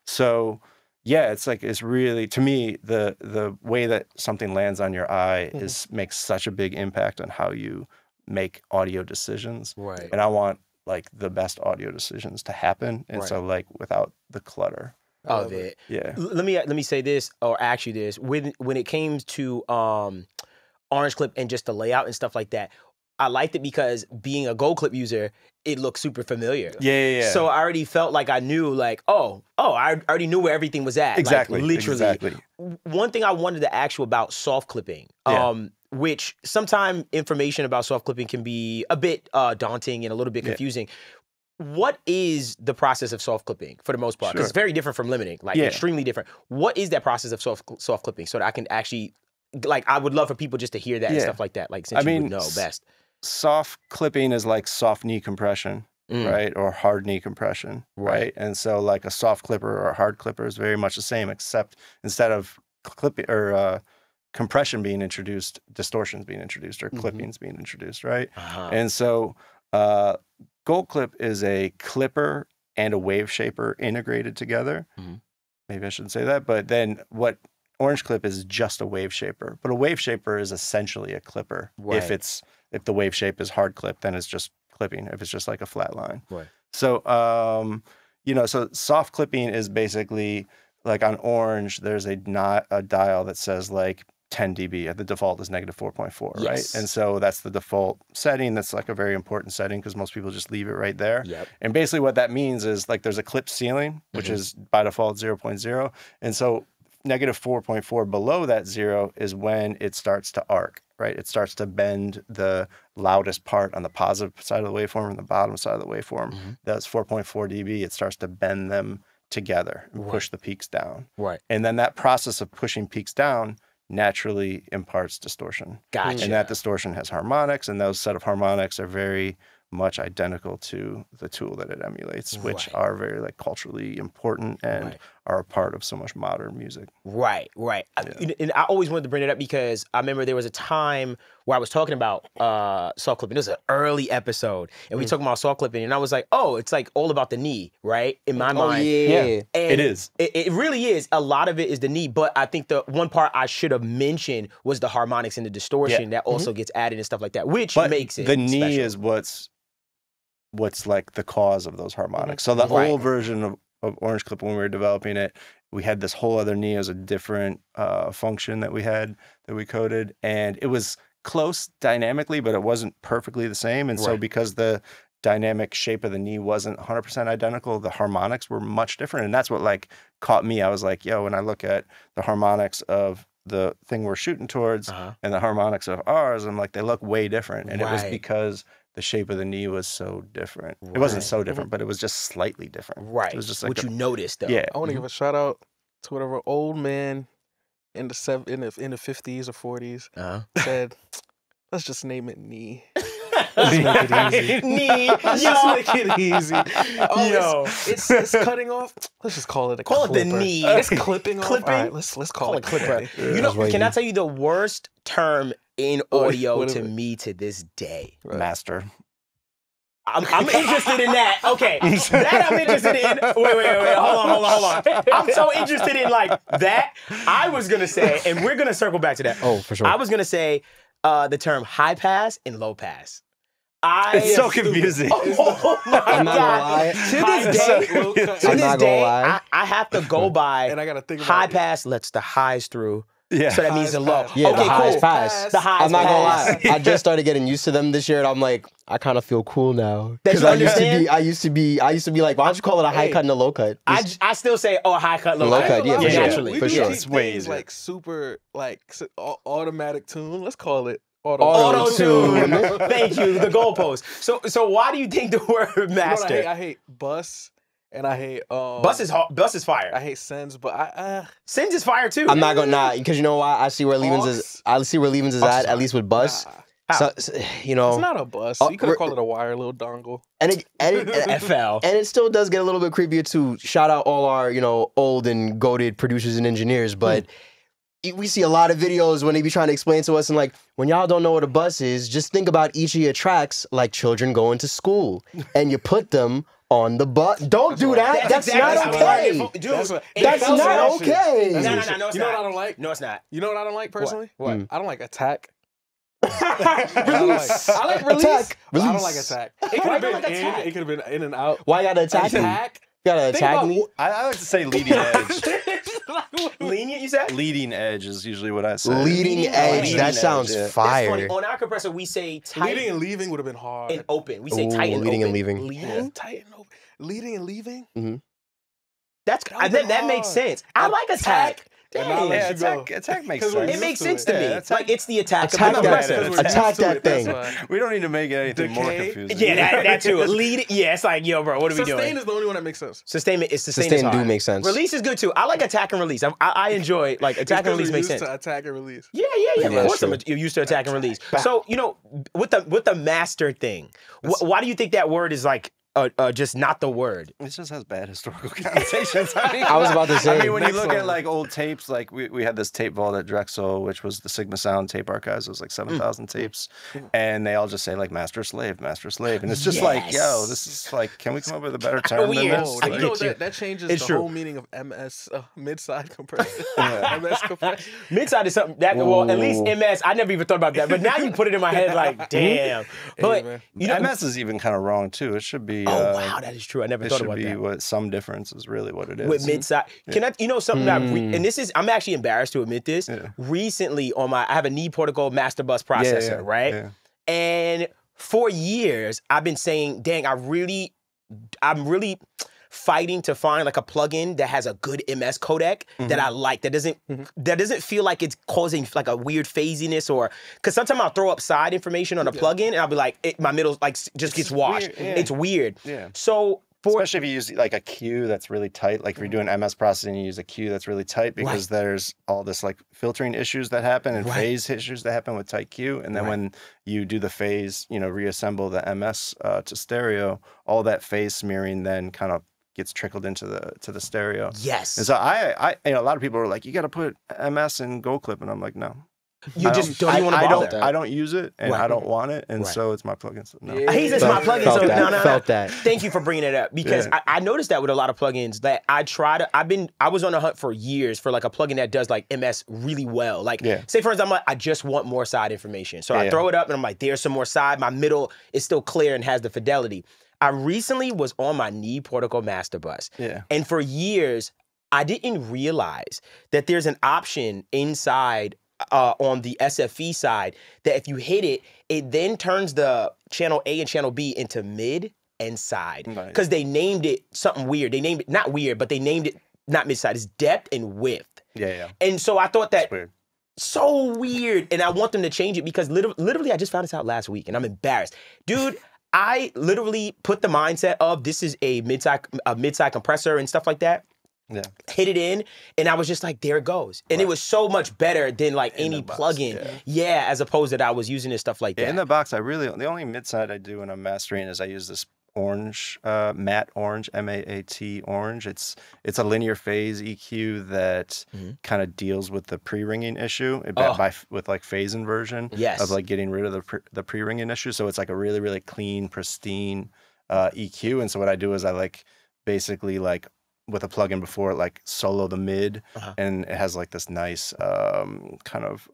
So yeah, it's like, it's really, to me, the way that something lands on your eye is makes such a big impact on how you make audio decisions, and I want like the best audio decisions to happen, and so like without the clutter of it. Let me say this, or ask you this, when it came to Orange Clip and just the layout and stuff like that, I liked it because being a Gold Clip user, it looked super familiar. So I already felt like I knew, like, I already knew where everything was at. Exactly. Like, literally. Exactly. One thing I wanted to ask you about soft clipping, which sometimes information about soft clipping can be a bit daunting and a little bit confusing. What is the process of soft clipping for the most part? Because it's very different from limiting, like extremely different. What is that process of soft clipping, so that I can actually, like, I would love for people just to hear that and stuff like that. Like, since you would know best. Soft clipping is like soft knee compression. right? Or hard knee compression, right? And so like a soft clipper or a hard clipper is very much the same, except instead of clipping or compression being introduced, distortion's being introduced, or clipping's being introduced, right? And so Gold Clip is a clipper and a wave shaper integrated together. Maybe I shouldn't say that, but then what Orange Clip is just a wave shaper, but a wave shaper is essentially a clipper. If the wave shape is hard clip, then it's just clipping. If it's just like a flat line, so you know, so soft clipping is basically like on Orange, there's a dial that says like 10 dB. The default is -4.4, right? And so that's the default setting. That's like a very important setting because most people just leave it right there. And basically what that means is like there's a clip ceiling, which is by default 0.0. And so -4.4 below that zero is when it starts to arc, right? It starts to bend the loudest part on the positive side of the waveform and the bottom side of the waveform. That's 4.4 dB. It starts to bend them together and push the peaks down. And then that process of pushing peaks down naturally imparts distortion. And that distortion has harmonics, and those set of harmonics are very much identical to the tool that it emulates, which are very like culturally important and are a part of so much modern music. And I always wanted to bring it up because I remember there was a time where I was talking about soft clipping. It was an early episode, and we talking about soft clipping, and I was like, oh, it's like all about the knee, right? In my mind. And it is. It really is. A lot of it is the knee, but I think the one part I should have mentioned was the harmonics and the distortion that also gets added and stuff like that, which makes it knee is what's like the cause of those harmonics. So the old version of Orange Clip, when we were developing it, we had this whole other knee as a different function that we had, that we coded, and it was close dynamically, but it wasn't perfectly the same. And so because the dynamic shape of the knee wasn't 100% identical, the harmonics were much different. And that's what like caught me. I was like, yo, when I look at the harmonics of the thing we're shooting towards and the harmonics of ours, I'm like, they look way different. And it was because the shape of the knee was so different. It wasn't so different, but it was just slightly different. It was just like what you noticed, though. I want to give a shout out to whatever old man in the fifties or 40s said, "Let's just name it knee. Let's make it easy. Knee. Let's make it easy. Oh, yo, it's cutting off. Let's just call it a clipper. It the knee. It's clipping off. All right, let's call it clipper. You know, can I tell you the worst term in audio to me to this day? Master. I'm interested in that. Okay, that I'm interested in. Wait, hold on. I'm so interested in like that. I was gonna say, and we're gonna circle back to that. Oh, for sure. I was gonna say the term high pass and low pass. It's so confusing. Oh my God. I'm not gonna lie. To this day, I have to go by and I gotta think high pass lets the highs through. Yeah. So that means the low. Yeah, okay, the highs pass. The highs pass. I'm not gonna lie. I just started getting used to them this year, and I'm like, I kind of feel cool now. Because I used to be like, why don't you call it a high cut and a low cut? I still say, oh, high cut, low cut. Yeah, naturally. For sure. It's way easier. Like super, like automatic tune. Let's call it auto tune. Thank you. The goalpost. So why do you think the word master? You know, I hate bus. And I hate bus is fire. I hate sins, but sins is fire too. I'm not gonna because you know why? I see where Levens is. I see where Levens is at least with bus. So you know, it's not a bus. You could call it a wire, a little dongle. And FL. And it still does get a little bit creepier too. Shout out all our old and goated producers and engineers, but. We see a lot of videos when they be trying to explain to us, and like, when y'all don't know what a bus is, just think about each of your tracks like children going to school, and you put them on the bus. Don't do that. That's not okay. No, it's not. You know what I don't like? No, it's not. You know what I don't like personally? What? I don't like attack. Release. I like release. Attack. Release. I don't like attack. It could have been in. It could have been in and out. Why gotta attack? Attack. Gotta attack me. I like to say leading edge. Lenient, you said? Leading edge is usually what I say. Leading edge, that sounds fire. That's funny. On our compressor, we say tight. Leading and leaving would have been hard. And open. We say tight and leading open. Leading and leaving. Leading, tight and open. Leading and leaving? Mm-hmm. That makes sense. I like attack. Attack makes sense. It makes sense to me. Like, it's the attack. Attack that thing. We don't need to make it anything more confusing. Yeah, that too. Lead it. Yeah, it's like, yo, bro, what are we doing? Sustain is the only one that makes sense. Sustain do make sense. Release is good too. I like attack and release. I enjoy like attack and release makes sense. Attack and release. Yeah. Of course, you're used to attack and release. So with the master thing, why do you think that word is like just not the word. This just has bad historical connotations. I mean, I was about to say. I mean, when you look at like old tapes, like we had this tape vault at Drexel, which was the Sigma Sound tape archives. It was like 7,000 tapes, and they all just say like master slave, and it's just like, yo, this is like, can we come up with a better term than this? Like, you know, that changes the whole meaning of MS mid-side compression. MS compression. Mid-side is something that well, at least MS. I never even thought about that, but now you put it in my head, like, damn. But you know, MS is even kind of wrong too. It should be. Oh wow, that is true. I never thought about that. What, some difference is really what it is. With mid-side, can I? You know something that, and this is, I'm actually embarrassed to admit this. Yeah. Recently, on my, I have a Neve Portico master bus processor, right? Yeah. And for years, I've been saying, dang, I'm really fighting to find like a plugin that has a good MS codec that I like, that doesn't feel like it's causing like a weird phasiness, or because sometimes I'll throw up side information on a plugin and I'll be like, my middle like just gets washed. Weird. Yeah. It's weird. Yeah. So especially if you use like a cue that's really tight, like if you're doing MS processing, you use a cue that's really tight because there's all this like filtering issues that happen and phase issues that happen with tight cue. And then when you do the phase, you know, reassemble the MS to stereo, all that phase smearing then kind of gets trickled into the stereo. Yes. And so I you know, a lot of people are like, you got to put MS in Gold Clip, and I'm like, no. You just don't want to bother. I don't use it, and I don't want it, and so it's my plugin. So no. He's just my plugin. So no. Felt that. Thank you for bringing it up, because I noticed that with a lot of plugins that I try to. I was on a hunt for years for like a plugin that does like MS really well. Like say for instance, I'm like, I just want more side information, so I throw it up and I'm like, there's some more side. My middle is still clear and has the fidelity. I recently was on my Neve Portico master bus, and for years I didn't realize that there's an option inside on the SFE side that if you hit it, it then turns the channel A and channel B into mid and side, because they named it something weird. They named it not weird, but they named it not mid side. It's depth and width. Yeah. And so I thought that. So weird, and I want them to change it, because literally I just found this out last week, and I'm embarrassed, dude. I literally put the mindset of this is a mid-side compressor and stuff like that. Yeah. Hit it in, and I was just like, there it goes. And it was so much better than like any plugin. Yeah, as opposed to that I was using and stuff like that. In the box, I really, the only mid-side I do when I'm mastering is I use this Orange, MAAT Orange, M-A-A-T Orange. It's a linear phase EQ that kind of deals with the pre-ringing issue with like phase inversion of like getting rid of the pre-ringing issue. So it's like a really, really clean, pristine EQ. And so what I do is I like basically like with a plugin before it, like solo the mid, and it has like this nice kind of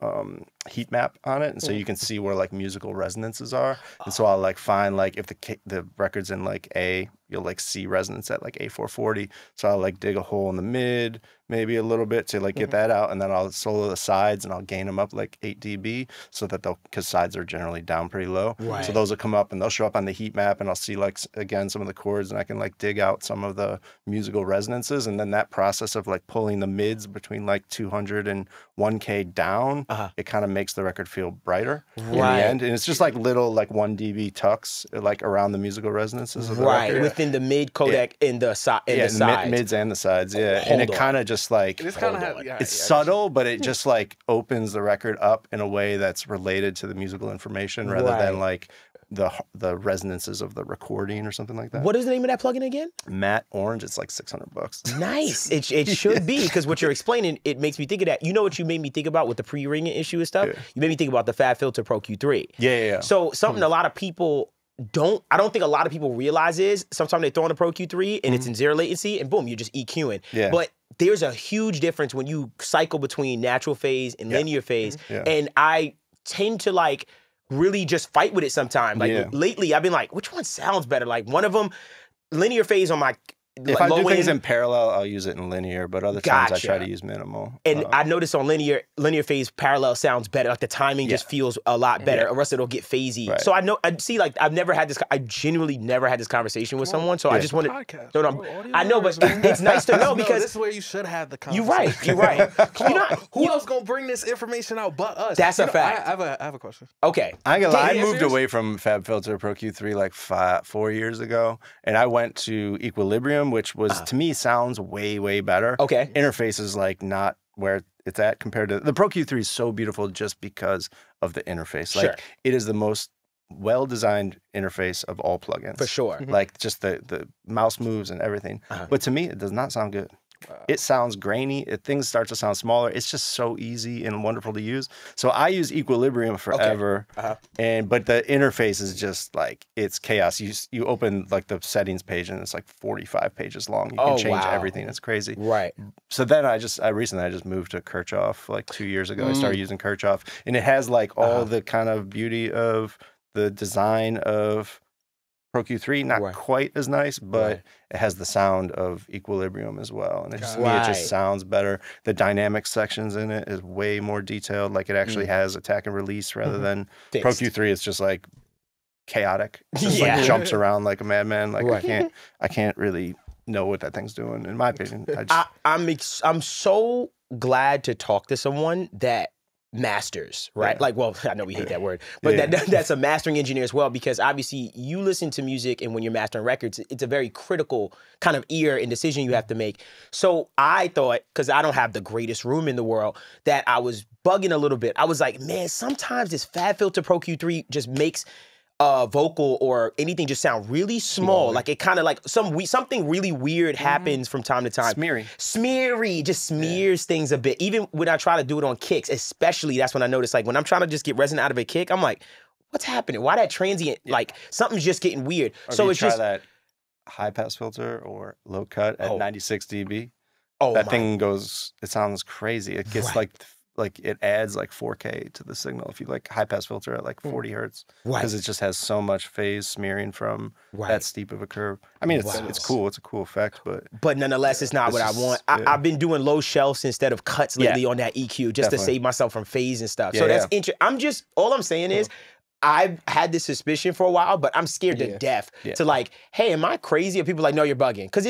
heat map on it, and so you can see where like musical resonances are. And so I'll like find like if the record's in like A, you'll like see resonance at like A440. So I'll like dig a hole in the mid, maybe a little bit, to like get that out, and then I'll solo the sides and I'll gain them up like 8 dB, so that they'll, because sides are generally down pretty low. Right. So those will come up and they'll show up on the heat map, and I'll see like again some of the chords, and I can like dig out some of the musical resonances, and then that process of like pulling the mids between like 200 and 1K down, it kind of makes the record feel brighter in the end, and it's just like little like 1 dB tucks like around the musical resonances of the record within the mid codec in the side, the sides, mids and the sides, and it kind of just like it's kind of subtle, but it just like opens the record up in a way that's related to the musical information rather than like the resonances of the recording or something like that. What is the name of that plugin again? MAAT Orange. It's like $600. Nice. It should be, because what you're explaining, it makes me think of that. You know what you made me think about with the pre-ringing issue and stuff? Yeah. You made me think about the FabFilter Pro-Q3. Yeah. So something a lot of people I don't think a lot of people realize is sometimes they throw in a Pro-Q3 and it's in zero latency, and boom, you're just EQing. Yeah. But there's a huge difference when you cycle between natural phase and linear phase. And I tend to like really just fight with it sometimes. Like lately I've been like, which one sounds better? Like one of them, linear phase on my if I do things in parallel, I'll use it in linear, but other times I try to use minimal. And I notice on linear phase, parallel sounds better. Like the timing just feels a lot better, or else it'll get phasey. Right. So I see, like, I've never had this, I genuinely never had this conversation with someone, so I just wanted to... I know, but it's nice to know, because... this is where you should have the conversation. You're right. Who else gonna bring this information out but us? That's a fact. I have a question. Okay. I moved away from FabFilter Pro-Q3 like 4 years ago, and I went to Equilibrium, which was to me sounds way better. Okay, interface is like not where it's at compared to the Pro-Q3 is so beautiful just because of the interface. Like it is the most well-designed interface of all plugins. For sure. Mm-hmm. Like just the mouse moves and everything. Uh-huh. But to me, it does not sound good. Wow. It sounds grainy. Things start to sound smaller. It's just so easy and wonderful to use. So I use Equilibrium forever, okay. But the interface is just like it's chaos. You open like the settings page and it's like 45 pages long. You can change everything. It's crazy. Right. So then I recently moved to Kirchhoff like 2 years ago. I started using Kirchhoff, and it has like all the kind of beauty of the design of Pro-Q3, not quite as nice, but it has the sound of Equilibrium as well. And it just, to me, it just sounds better. The dynamic sections in it is way more detailed. Like it actually has attack and release rather than Pro-Q3. It's just like chaotic. It just like jumps around like a madman. Like I can't really know what that thing's doing. In my opinion, I'm so glad to talk to someone that masters, right? Like, well, I know we hate that word, but that's a mastering engineer as well, because obviously you listen to music, and when you're mastering records, it's a very critical kind of ear and decision you have to make. So I thought, because I don't have the greatest room in the world, that I was bugging a little bit. I was like, man, sometimes this FabFilter Pro-Q3 just makes vocal or anything just sound really small. Like it kind of like something really weird happens from time to time. Smeary, just smears things a bit. Even when I try to do it on kicks, especially, that's when I notice, like when I'm trying to just get resin out of a kick, I'm like, what's happening? Why that transient? Like something's just getting weird. Or so it's just that high pass filter or low cut at 96 dB. Oh, that thing goes. It sounds crazy. It gets like it adds like 4K to the signal if you like high pass filter at like 40 hertz because it just has so much phase smearing from that steep of a curve. I mean, it's cool. It's a cool effect, but nonetheless, it's not what I want. I've been doing low shelves instead of cuts lately on that EQ just to save myself from phase and stuff. Yeah, so that's interesting. All I'm saying is I've had this suspicion for a while, but I'm scared to death to like, hey, am I crazy? Or people are like, no, you're bugging. Because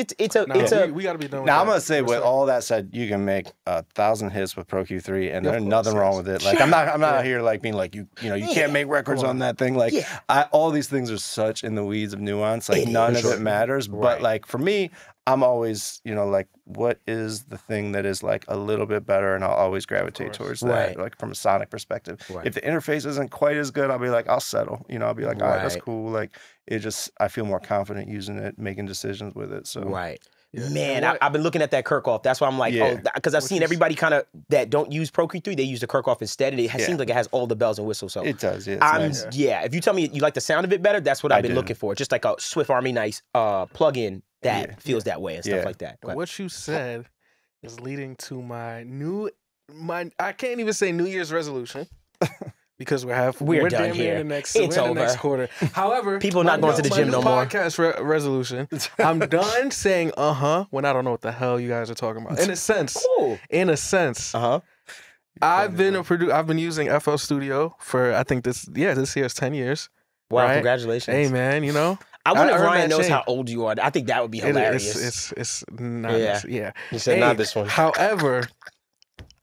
we gotta be done with that. Now I'm gonna say, with all that said, you can make 1,000 hits with Pro-Q3, and there's nothing wrong with it. Like I'm not out here like being like you can't make records on that thing. Like all these things are such in the weeds of nuance. Like none of it matters. But like for me, I'm always, like, what is the thing that is like a little bit better, and I'll always gravitate towards that, like from a sonic perspective. If the interface isn't quite as good, I'll be like, I'll settle. I'll be like, all right, that's cool. Like it just, I feel more confident using it, making decisions with it. So yeah. Man, I've been looking at that Kirchhoff. That's why I'm like, because I've seen everybody kind of that don't use Pro-Q3, they use the Kirchhoff instead, and it seems like it has all the bells and whistles. So it does. If you tell me you like the sound of it better, that's what I've been looking for. Just like a Swiss Army knife plug-in that feels that way and stuff like that. But what you said is leading to my I can't even say New Year's resolution. Because we're done damn here. It's over. The next quarter. However, people are not going to the gym no more. Podcast resolution. I'm done saying when I don't know what the hell you guys are talking about. In a sense. I've been using FL Studio for I think this year is 10 years. Wow! Right? Congratulations. Hey man, I wonder if Ryan knows how old you are. I think that would be hilarious. It's not. Yeah. You said not this one. However,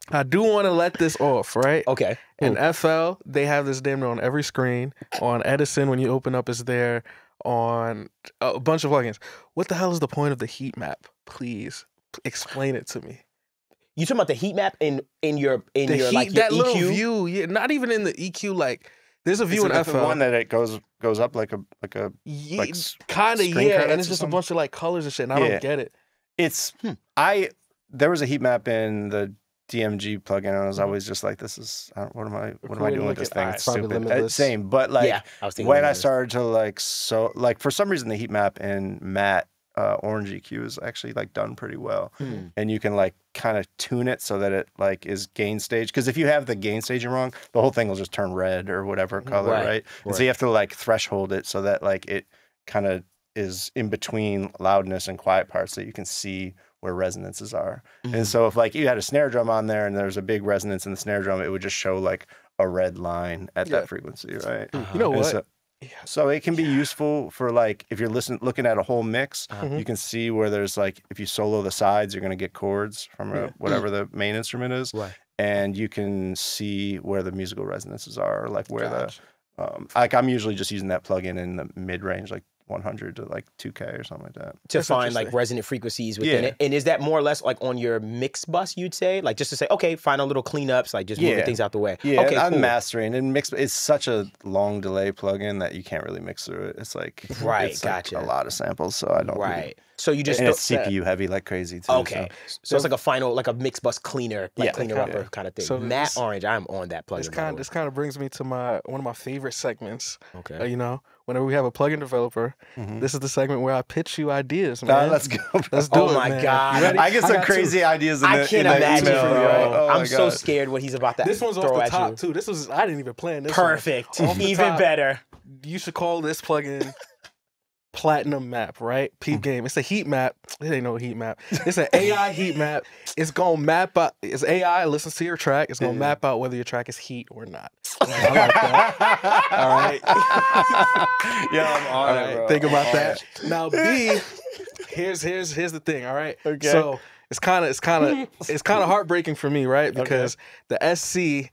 I do want to let this off, right? Okay. In FL, they have this damn on every screen. On Edison, when you open up, it's there. On a bunch of plugins. What the hell is the point of the heat map? Please explain it to me. You talking about the heat map in your EQ? Little view? Yeah, not even in the EQ. Like there's a view in FL. The one that it goes up like a kind of and it's just a bunch of like colors and shit. And I don't get it. It's there was a heat map in the DMG plugin, and I was always just like, "This is what am I doing with this thing? It's stupid." Same, but like when I started to like for some reason the heat map in MAAT Orange EQ is actually like done pretty well, and you can like kind of tune it so that it like is gain stage, because if you have the gain staging wrong, the whole thing will just turn red or whatever color, right? And so you have to like threshold it so that like it kind of is in between loudness and quiet parts, so you can see where resonances are. And so if like you had a snare drum on there and there was a big resonance in the snare drum, it would just show like a red line at that frequency, right? You know what? So it can be useful for like if you're looking at a whole mix, you can see where there's like if you solo the sides, you're gonna get chords from whatever the main instrument is, and you can see where the musical resonances are, like where the like I'm usually just using that plugin in the mid range, like 100 to like 2K or something like that. To find like resonant frequencies within it. And is that more or less like on your mix bus, you'd say? Like just to say, okay, final little cleanups, like just moving things out the way. Yeah, okay, I'm mastering and mix. It's such a long delay plugin that you can't really mix through it. It's like, it's like a lot of samples, so I don't really. So you just... And it's CPU heavy like crazy too. Okay. So it's like a final, like a mix bus cleaner, like cleaner-upper kind of thing. So MAAT Orange, I'm on that plugin. This kind of brings me to my one of my favorite segments. Okay. You know, whenever we have a plugin developer, this is the segment where I pitch you ideas, man. Nah, let's go. Let's do it, Oh my God. I get some crazy ideas in the email. I can't imagine. I'm so scared what he's about to throw at you. This one's off the top too. This was, I didn't even plan this. Perfect. Even better. You should call this plugin... Platinum map, right? Peep game. It's a heat map. It ain't no heat map. It's an AI heat map. It's gonna map out. It's AI listens to your track. It's gonna map out whether your track is heat or not. I like that. All right. Yeah, I'm on it, bro. Think about that. Now, B. Here's the thing. All right. Okay. So it's kind of heartbreaking for me, right? Because the SC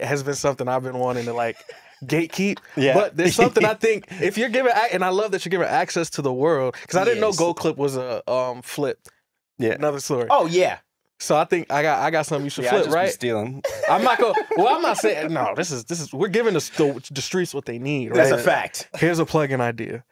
has been something I've been wanting to like. Gatekeep, but there's something I think if you're giving, and I love that you're giving access to the world because I didn't know Gold Clip was a flip. Yeah, another story. Oh yeah. So I think I got something you should flip, right? Stealing. I'm not gonna. Well, I'm not saying no. This is we're giving the streets what they need. Right? That's a fact. Here's a plug-in idea.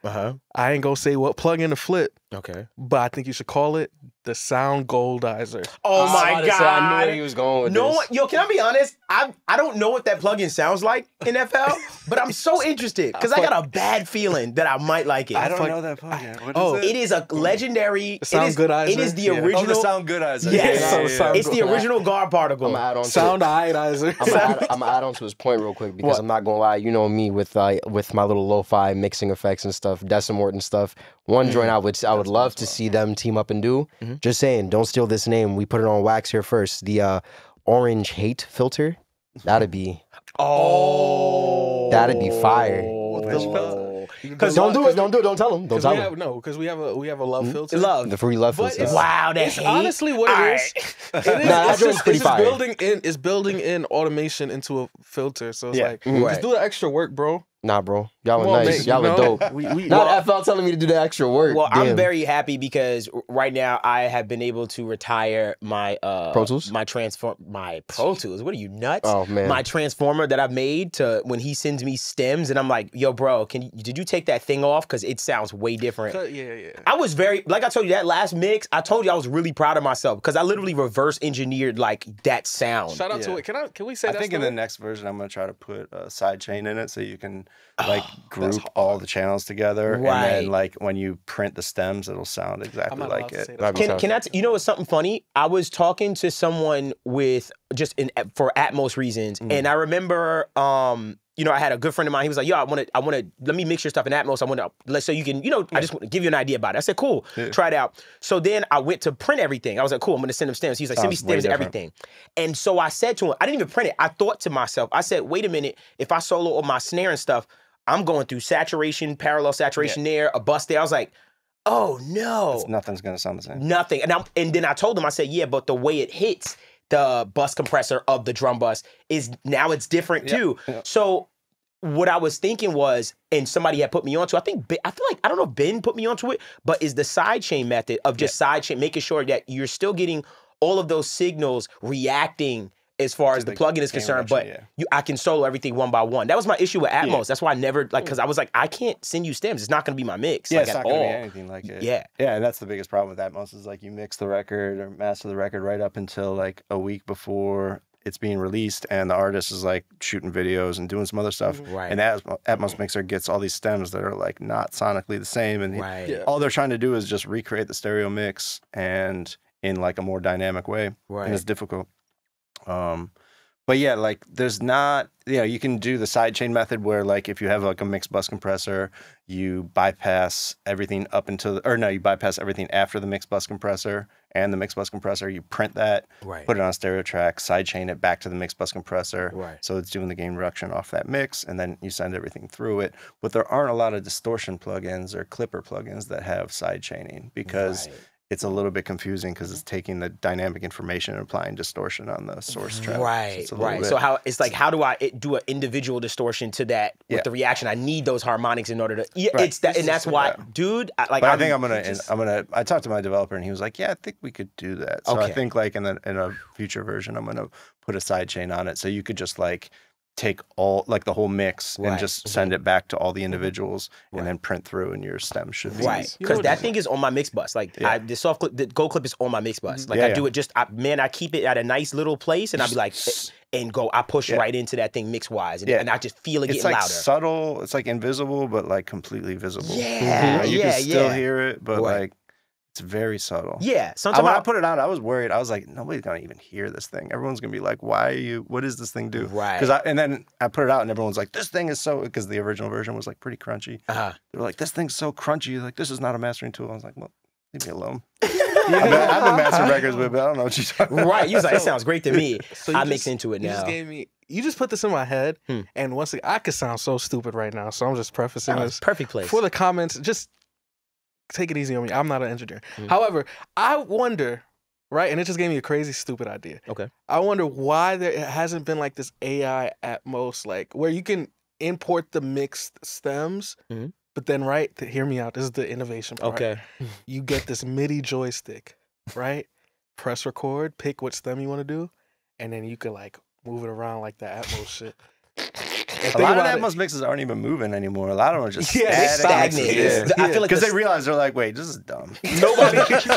I ain't gonna say what plug-in to flip. Okay. But I think you should call it the Sound Goldizer. Oh my God! I knew where he was going with this. Yo, can I be honest? I don't know what that plugin sounds like in FL, but I'm so interested because I got a bad feeling that I might like it. I don't know that plugin. What is it? It is a legendary. It is the original. Oh, the Sound Goodizer. Yes, it's the original guard particle. I'm out on Sound Ionizer. I'm add on to his point real quick because I'm not gonna lie. You know me with my little lo-fi mixing effects and stuff, Decimort and stuff. One joint I would love to see them team up and do. Just saying, don't steal this name. We put it on wax here first. The Orange Hate Filter. That'd be that'd be fire. Don't do it. Don't tell them. Don't tell them. No, because we have a love filter. Love the free love filter. Wow, that's honestly what it is. It's building in automation into a filter. So it's like just do the extra work, bro. Nah, bro. Y'all were nice. Y'all were dope. Not FL telling me to do the extra work. Well, I'm very happy because right now I have been able to retire my Pro Tools. My Pro Tools. What are you nuts? Oh man. My transformer that I've made to when he sends me stems and I'm like, yo, bro, did you take that thing off? Because it sounds way different. Yeah. I was very like I told you that last mix. I told you I was really proud of myself because I literally reverse engineered like that sound. Shout out to it. Can we say? I think in the next version I'm gonna try to put a sidechain in it so you can. Like group all the channels together, and then like when you print the stems, it'll sound exactly like it. Can I? You know, it's something funny. I was talking to someone with for Atmos reasons, and I remember, you know, I had a good friend of mine. He was like, "Yo, I want to. Let me mix your stuff in Atmos. So you can, you know, I just want to give you an idea about it." I said, "Cool, try it out." So then I went to print everything. I was like, "Cool, I'm gonna send him stems." He was like, "Send me stems, everything." And so I said to him, "I didn't even print it." I thought to myself, I said, "Wait a minute. If I solo all my snare and stuff, I'm going through saturation, parallel saturation there, a bust there." I was like, "Oh no, nothing's gonna sound the same." Nothing. And then I told him, I said, "Yeah, but the way it hits." The bus compressor of the drum bus is now it's different too. So what I was thinking was, and somebody had put me onto, I don't know if Ben put me onto it, but is the sidechain method of just sidechain, making sure that you're still getting all of those signals reacting as far as the plugin is concerned, but I can solo everything one by one. That was my issue with Atmos. That's why I never, like, because I was like, I can't send you stems. It's not going to be my mix. Yeah, like, it's not going to be anything like it. Yeah. Yeah, and that's the biggest problem with Atmos is, like, you mix the record or master the record right up until, like, a week before it's being released, and the artist is, like, shooting videos and doing some other stuff. And Atmos mixer gets all these stems that are, like, not sonically the same, and all they're trying to do is just recreate the stereo mix and in, like, a more dynamic way. And it's difficult. But yeah, like there's not, you know, you can do the sidechain method where like if you have like a mixed bus compressor, you bypass everything up until, you bypass everything after the mixed bus compressor and the mixed bus compressor, you print that, put it on a stereo track, sidechain it back to the mixed bus compressor. So it's doing the gain reduction off that mix and then you send everything through it. But there aren't a lot of distortion plugins or clipper plugins that have sidechaining because it's a little bit confusing because it's taking the dynamic information and applying distortion on the source track. Right, so right. So how it's like, how do I do an individual distortion to that with the reaction? I need those harmonics in order to. But I think I talked to my developer and he was like, yeah, I think we could do that. So I think like in a future version, I'm gonna put a sidechain on it so you could just like take all like the whole mix and just send it back to all the individuals and then print through and your stem should be because that thing is on my mix bus. Like the Gold Clip is on my mix bus. Like I do it just I keep it at a nice little place and I'll be like I push right into that thing mix wise and, and I just feel it getting like louder. It's like subtle, it's like invisible but like completely visible. Yeah, you can still hear it but like it's very subtle. Yeah. Sometimes when I put it out, I was worried. I was like, nobody's going to even hear this thing. Everyone's going to be like, why are you, what does this thing do? Right. And then I put it out and everyone's like, this thing is so, because the original version was like pretty crunchy. They were like, this thing's so crunchy. Like, this is not a mastering tool. I was like, well, leave me alone. I've been mastering records with, but I don't know what you're talking about. Right. You was like, it sounds great to me. So I mix into it now. You just gave me, you just put this in my head. And once again, I could sound so stupid right now. So I'm just prefacing this. Perfect place. For the comments, just take it easy on me. I'm not an engineer. However, I wonder, right? And it just gave me a crazy, stupid idea. Okay. I wonder why there hasn't been like this AI Atmos, like where you can import the mixed stems, but then, right? Hear me out. This is the innovation part. Okay. You get this MIDI joystick, right? Press record, pick what stem you want to do, and then you can like move it around like the Atmos shit. A lot of Atmos mixes aren't even moving anymore. A lot of them are just stagnant. Yeah. I feel like because they realize they're like, wait, this is dumb. Nobody,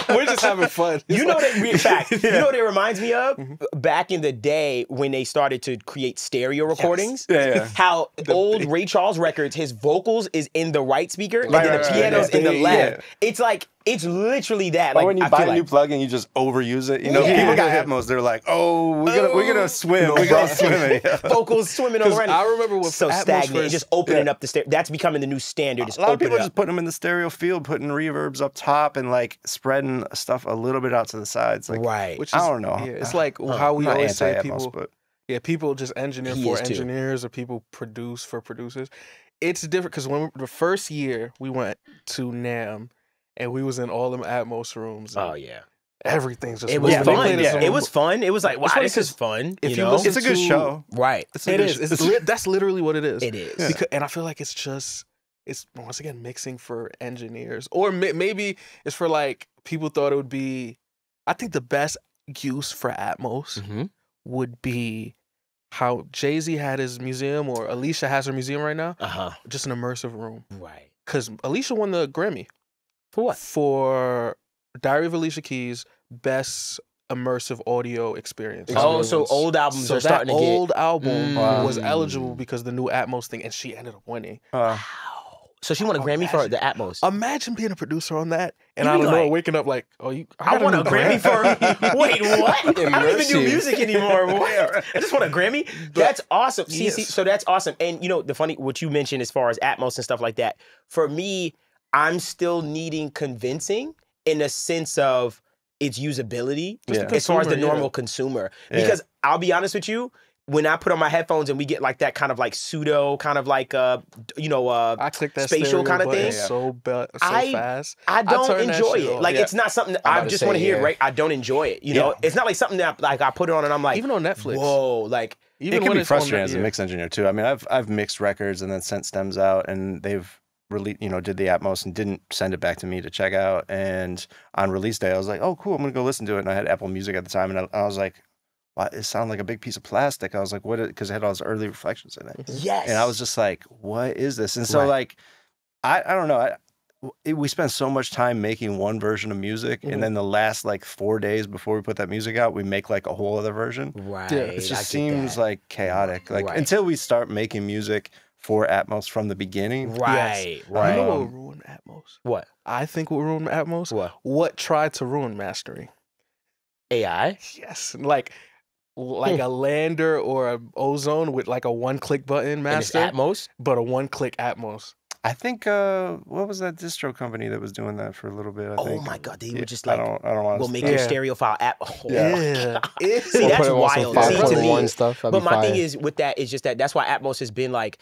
we're just having fun. You know that in fact. You know what it reminds me of? Back in the day when they started to create stereo recordings. How old Ray Charles records, his vocals is in the right speaker, and then the piano's in the left. It's like. It's literally that. Or like, when you buy a new plug-in, you just overuse it. You know, people got Atmos. They're like, oh, we're gonna swim. We're gonna swim. Vocals swimming already. I remember when so stagnant. First, just opening up the stereo. That's becoming the new standard. A lot of people are just putting them in the stereo field, putting reverbs up top, and like spreading stuff a little bit out to the sides. Like, which is, I don't know. Yeah, it's like how we always say people. But. Yeah, people just engineer for engineers, or people produce for producers. It's different because when the first year we went to NAMM. And we was in all them Atmos rooms. Oh yeah, everything's just. It was fun. Yeah. It was fun. It was like, wow, this is fun. If you know, it's a good show, right? It is. That's literally what it is. It is. Yeah. Because, and I feel like it's just, it's once again mixing for engineers, or maybe it's for like people thought it would be. I think the best use for Atmos would be how Jay-Z had his museum, or Alicia has her museum right now. Just an immersive room, right? Because Alicia won the Grammy. For what? For Diary of Alicia Keys, best immersive audio experience. Oh, so old albums are starting to get... So that old album was eligible because the new Atmos thing, and she ended up winning. Wow. So she won a Grammy for the Atmos. Imagine being a producer on that, and I don't know, waking up like, oh, I want a Grammy for... Wait, what? I don't even do music anymore. What? I just want a Grammy? That's awesome. See, so that's awesome. And, you know, the funny... What you mentioned as far as Atmos and stuff like that, for me... I'm still needing convincing in a sense of its usability as far as the normal consumer. Because I'll be honest with you, when I put on my headphones and we get like that kind of like pseudo, kind of like, you know, I click that spatial kind of thing. So fast. I don't enjoy it. Like, it's not something that I just want to hear, right? I don't enjoy it. You know, it's not like something that like I put it on and I'm like, even on Netflix. Whoa, like. Even it can be frustrating as a mix engineer too. I mean, I've mixed records and then sent stems out and they've, you know, did the Atmos and didn't send it back to me to check out. And on release day, I was like, oh, cool, I'm going to go listen to it. And I had Apple Music at the time. And I was like, wow, it sounded like a big piece of plastic. I was like, what? Because it had all those early reflections in it. Yes. And I was just like, what is this? And so, like, I don't know. We spent so much time making one version of music, and then the last like 4 days before we put that music out, we make like a whole other version. Right. It just seems like chaotic. Like, until we start making music for Atmos from the beginning. Right, right. You know what will ruin Atmos? What? I think will ruin Atmos? What? What tried to ruin mastering? AI? Yes. Like a Lander or an Ozone with like a one-click button master. And it's Atmos? But a one-click Atmos. I think, what was that distro company that was doing that for a little bit? I think. Oh my God, they were just like, I don't want we'll make your stereo file app. Oh yeah. See, that's wild. See, to me, but my thing is with that, it's just that's why Atmos has been like,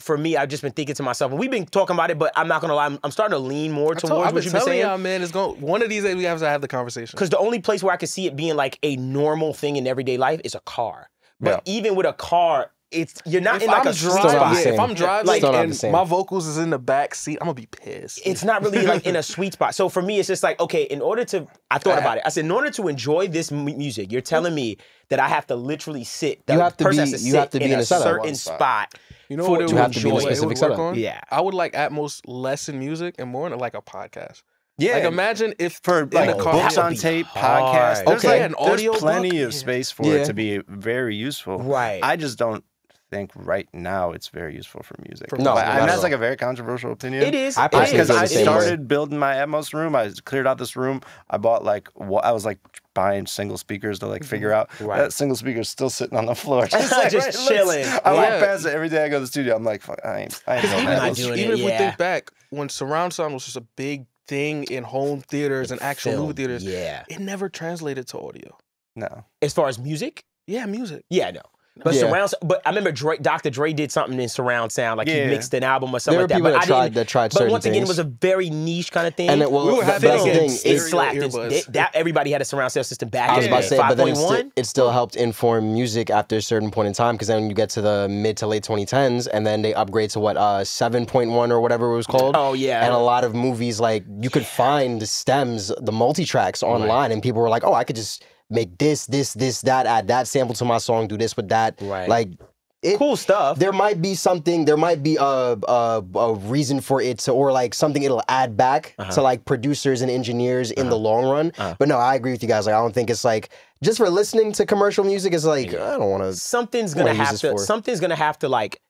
for me, I've just been thinking to myself, and we've been talking about it, but I'm not gonna lie, I'm starting to lean more towards what you've been saying. Y'all, man, it's going, one of these days we have to have the conversation. Because the only place where I could see it being like a normal thing in everyday life is a car. But even with a car, it's you're not if in like I'm a driving, spot. Yeah, if I'm driving like, and my vocals is in the back seat, I'm gonna be pissed. It's not really like in a sweet spot. So for me, it's just like, okay, in order to, I thought about it. I said, in order to enjoy this music, you're telling me that I have to literally sit. That you have to be, has to you have to be in a certain spot. You know what it would be a specific setup on? Yeah, I would like Atmos less in music and more in like a podcast. Yeah, like imagine if for like books on tape, podcasts. There's like an audio. There's plenty of space for it to be very useful. Right. I just don't think right now it's very useful for music. No, and that's like a very controversial opinion. It is. I because I started building my Atmos room. I cleared out this room. I bought like I was like buying single speakers to like figure out that single speaker is still sitting on the floor, just like just chilling. I walk past it every day. I go to the studio. I'm like, fuck, I ain't doing Atmos. Even if we think back when surround sound was just a big thing in home theaters and actual movie theaters, it never translated to audio. No, as far as music, music, no. But surround, but I remember Dr. Dre did something in surround sound, like he mixed an album or something like that. But I tried but once again, it was a very niche kind of thing. And it was it slapped. That everybody had a surround sound system back. I was about to say, but then it still helped inform music after a certain point in time, because then you get to the mid to late 2010s, and then they upgrade to what 7.1 or whatever it was called. Oh yeah. And a lot of movies, like you could find the stems, the multi-tracks online, and people were like, oh, I could just make this, that, add that sample to my song, do this with that. Right. Like, cool stuff. There might be something, there might be a reason for it to, or like something it'll add back to like producers and engineers in the long run. But no, I agree with you guys. Like, I don't think it's like, just for listening to commercial music, it's like, I don't want to. Something's gonna have to like